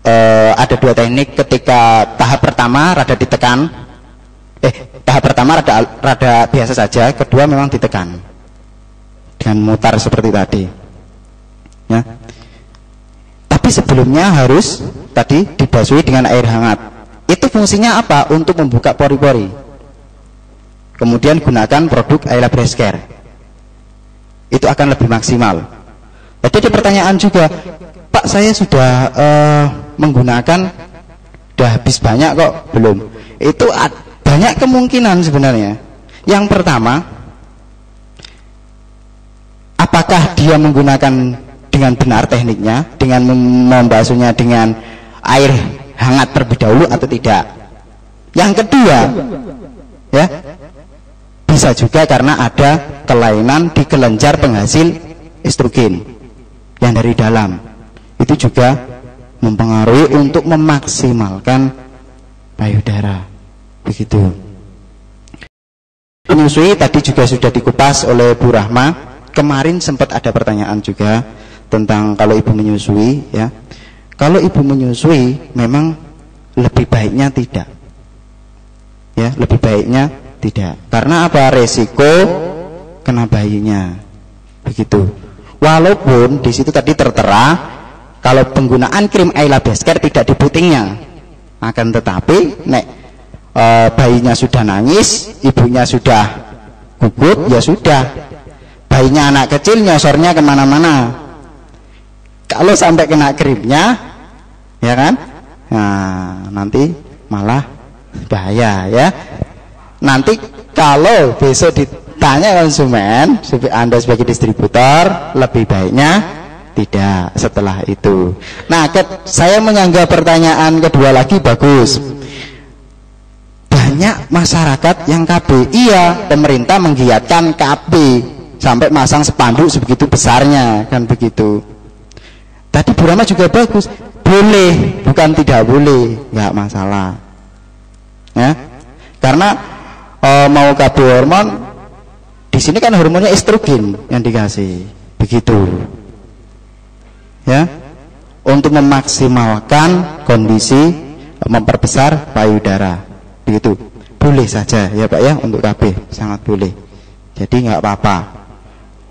eh, ada dua teknik. Ketika tahap pertama rada ditekan, Eh, tahap pertama rada, rada biasa saja, kedua memang ditekan dengan mutar seperti tadi ya. Tapi sebelumnya harus tadi dibasui dengan air hangat. Itu fungsinya apa? Untuk membuka pori-pori. Kemudian gunakan produk Ayla Breast Care, itu akan lebih maksimal. Tadi ada pertanyaan juga, Pak, saya sudah uh, menggunakan, sudah habis banyak kok, belum. Itu ada banyak kemungkinan sebenarnya. Yang pertama, apakah dia menggunakan dengan benar tekniknya, dengan membasuhnya dengan air hangat terlebih dahulu atau tidak. Yang kedua, ya, bisa juga karena ada kelainan di kelenjar penghasil estrogen yang dari dalam. Itu juga mempengaruhi untuk memaksimalkan payudara. Begitu. Menyusui tadi juga sudah dikupas oleh Bu Rahma. Kemarin sempat ada pertanyaan juga tentang kalau ibu menyusui, ya. Kalau ibu menyusui memang lebih baiknya tidak. Ya, lebih baiknya tidak, karena apa? Resiko kena bayinya. Begitu. Walaupun di situ tadi tertera kalau penggunaan krim Ayla Breast Care tidak di putingnya, akan tetapi nek e, bayinya sudah nangis, ibunya sudah gugut, ya sudah, bayinya anak kecil nyosornya kemana-mana. Kalau sampai kena krimnya, ya kan? Nah, nanti malah bahaya, ya. Nanti kalau besok ditanya konsumen, Anda sebagai distributor, lebih baiknya tidak setelah itu. Nah, saya menyanggah pertanyaan kedua lagi, bagus. Banyak masyarakat yang K B, iya, pemerintah menggiatkan K B sampai masang spanduk sebegitu besarnya, kan begitu. Tadi Bu Rahma juga bagus, boleh, bukan tidak boleh, nggak masalah, ya, karena Uh, mau K B hormon di sini kan hormonnya estrogen yang dikasih, begitu ya, untuk memaksimalkan kondisi memperbesar payudara, begitu. Boleh saja ya Pak ya, untuk K B sangat boleh, jadi nggak apa-apa.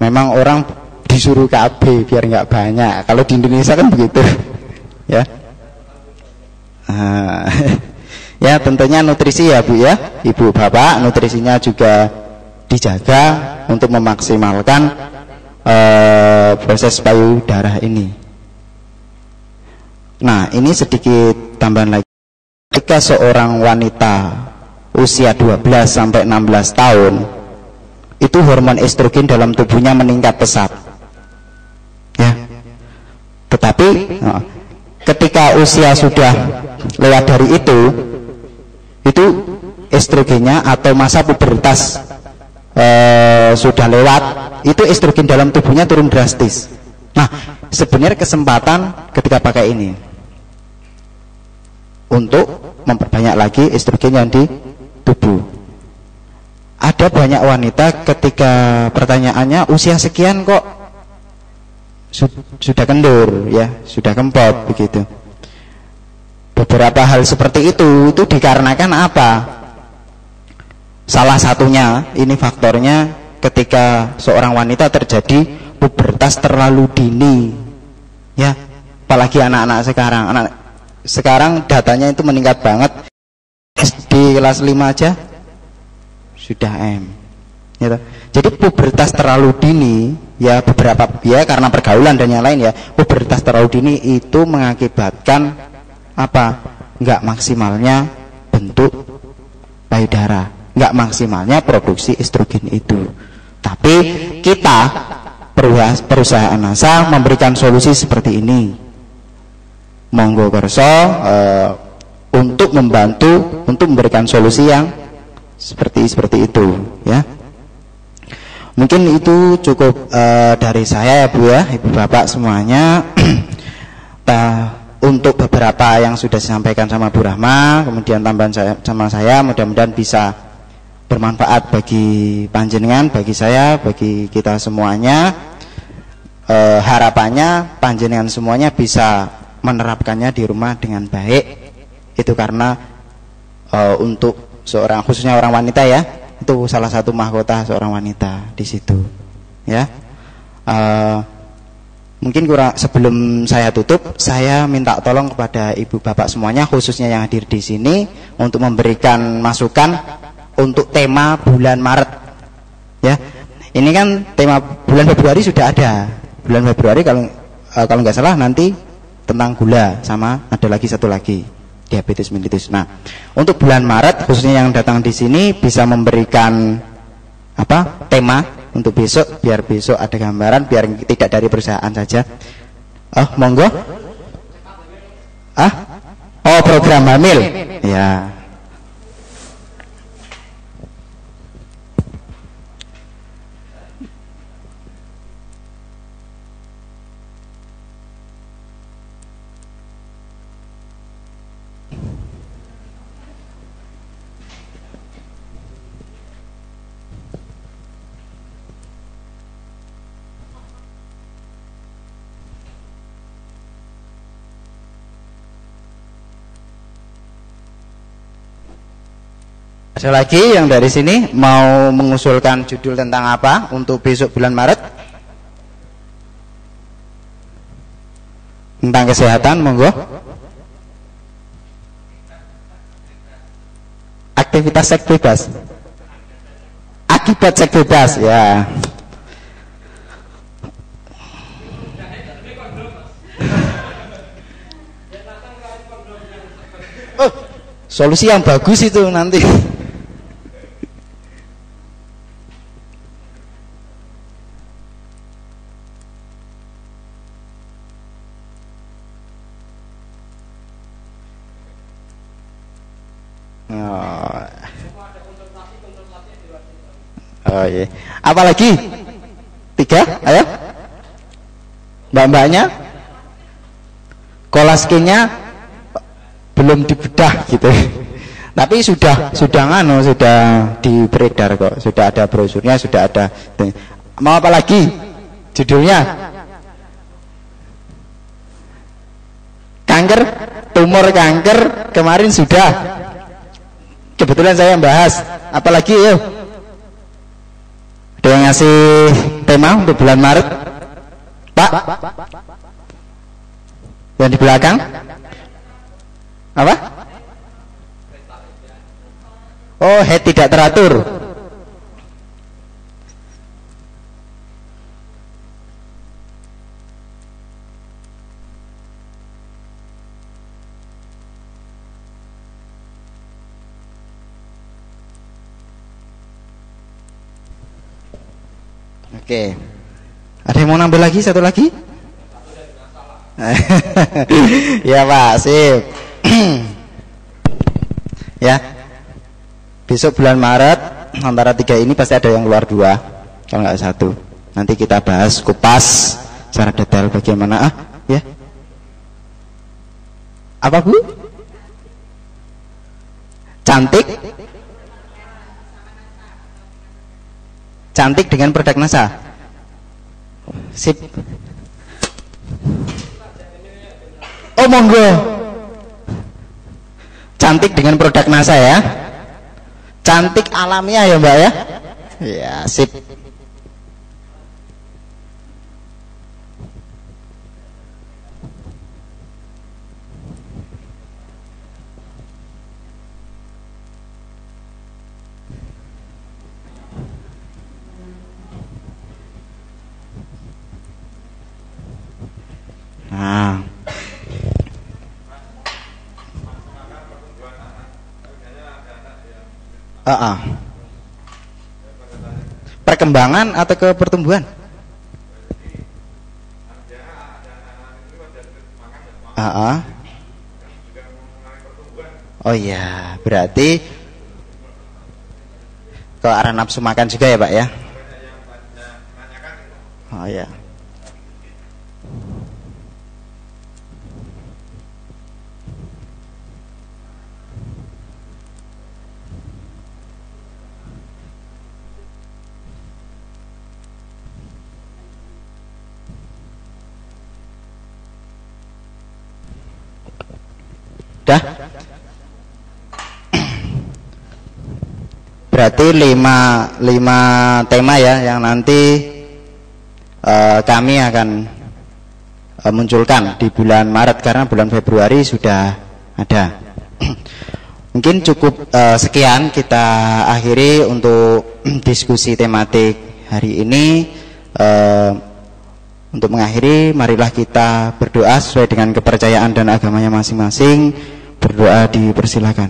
Memang orang disuruh K B biar nggak banyak, kalau di Indonesia kan begitu ya. uh, Ya tentunya nutrisi ya Bu ya, Ibu Bapak, nutrisinya juga dijaga untuk memaksimalkan uh, proses payudara ini. Nah ini sedikit tambahan lagi. Ketika seorang wanita usia dua belas sampai enam belas tahun, itu hormon estrogen dalam tubuhnya meningkat pesat, ya. Tetapi uh, ketika usia sudah lewat dari itu, itu estrogennya atau masa pubertas eh, sudah lewat, itu estrogen dalam tubuhnya turun drastis. Nah sebenarnya kesempatan ketika pakai ini untuk memperbanyak lagi estrogen yang di tubuh. Ada banyak wanita ketika pertanyaannya usia sekian kok sudah kendur, ya sudah kempot, begitu. Beberapa hal seperti itu, itu dikarenakan apa? Salah satunya, ini faktornya ketika seorang wanita terjadi pubertas terlalu dini, ya, apalagi anak-anak sekarang. Anak sekarang datanya itu meningkat banget. S D kelas lima aja sudah M. Ya, jadi pubertas terlalu dini, ya beberapa ya karena pergaulan dan yang lain ya. Pubertas terlalu dini itu mengakibatkan apa? Nggak maksimalnya bentuk payudara, nggak maksimalnya produksi estrogen itu. Tapi kita perusahaan NASA memberikan solusi seperti ini, monggo kerso e, untuk membantu untuk memberikan solusi yang seperti seperti itu, ya. Mungkin itu cukup e, dari saya ya Bu ya, Ibu Bapak semuanya. Ta Untuk beberapa yang sudah disampaikan sama Bu Rahma, kemudian tambahan saya, sama saya, mudah-mudahan bisa bermanfaat bagi panjenengan, bagi saya, bagi kita semuanya. E, harapannya panjenengan semuanya bisa menerapkannya di rumah dengan baik. Itu karena e, untuk seorang, khususnya orang wanita ya, itu salah satu mahkota seorang wanita di situ, ya. E, Mungkin kurang, sebelum saya tutup, saya minta tolong kepada Ibu Bapak semuanya, khususnya yang hadir di sini, untuk memberikan masukan untuk tema bulan Maret. Ya, ini kan tema bulan Februari sudah ada. Bulan Februari kalau kalau nggak salah nanti tentang gula, sama ada lagi satu lagi diabetes mellitus. Nah, untuk bulan Maret khususnya yang datang di sini bisa memberikan apa tema untuk besok, biar besok ada gambaran, biar tidak dari perusahaan saja. Oh, monggo. Ah, oh, program hamil. Ya. Ada lagi yang dari sini mau mengusulkan judul tentang apa untuk besok bulan Maret? Tentang kesehatan, monggo. Aktivitas seks bebas. Akibat seks bebas, ya. Oh, solusi yang bagus itu nanti. Oh, iya. Apalagi tiga, ayo mbak-mbaknya, kolaskinnya belum dibedah gitu, tapi sudah sudah ngano sudah diberedar kok, sudah ada brosurnya, sudah ada. Mau apa lagi judulnya? Kanker, tumor kanker kemarin sudah, kebetulan saya bahas. Apalagi yuk, ada yang ngasih tema untuk bulan Maret, Pak? Yang di belakang apa? Oh, head tidak teratur. Oke, ada yang mau nambah lagi satu lagi? Ya Pak, sip. Ya, besok bulan Maret antara tiga ini pasti ada yang keluar dua, kalau nggak satu. Nanti kita bahas, kupas secara detail bagaimana. Ah, ya. Apa Bu? Cantik. Cantik dengan produk NASA. Sip. Oh monggo. Cantik dengan produk NASA ya. Cantik alamiah ya Mbak ya. Ya sip. Nah. Uh -uh. Perkembangan atau ke pertumbuhan? Uh -uh. Oh iya, berarti ke arah nafsu makan juga ya Pak ya? Oh iya. Dah. Berarti lima, lima tema ya yang nanti uh, kami akan uh, munculkan di bulan Maret, karena bulan Februari sudah ada. Mungkin cukup uh, sekian kita akhiri untuk diskusi tematik hari ini. uh, Untuk mengakhiri, marilah kita berdoa sesuai dengan kepercayaan dan agamanya masing-masing. Berdoa dipersilakan.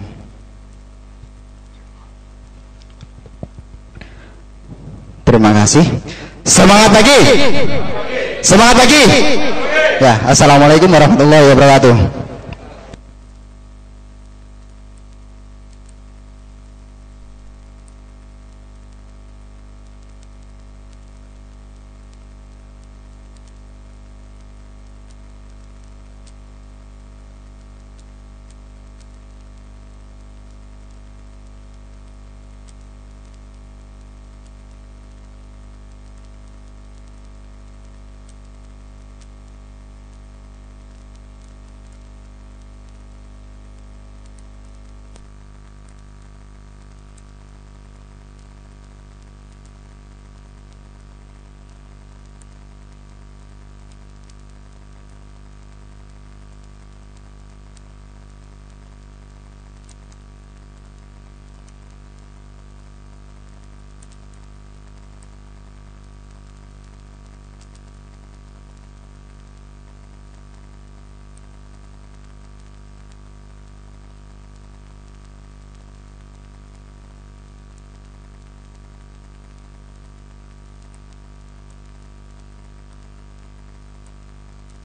Terima terima kasih. Semangat pagi, semangat pagi. Ya, assalamualaikum warahmatullahi wabarakatuh.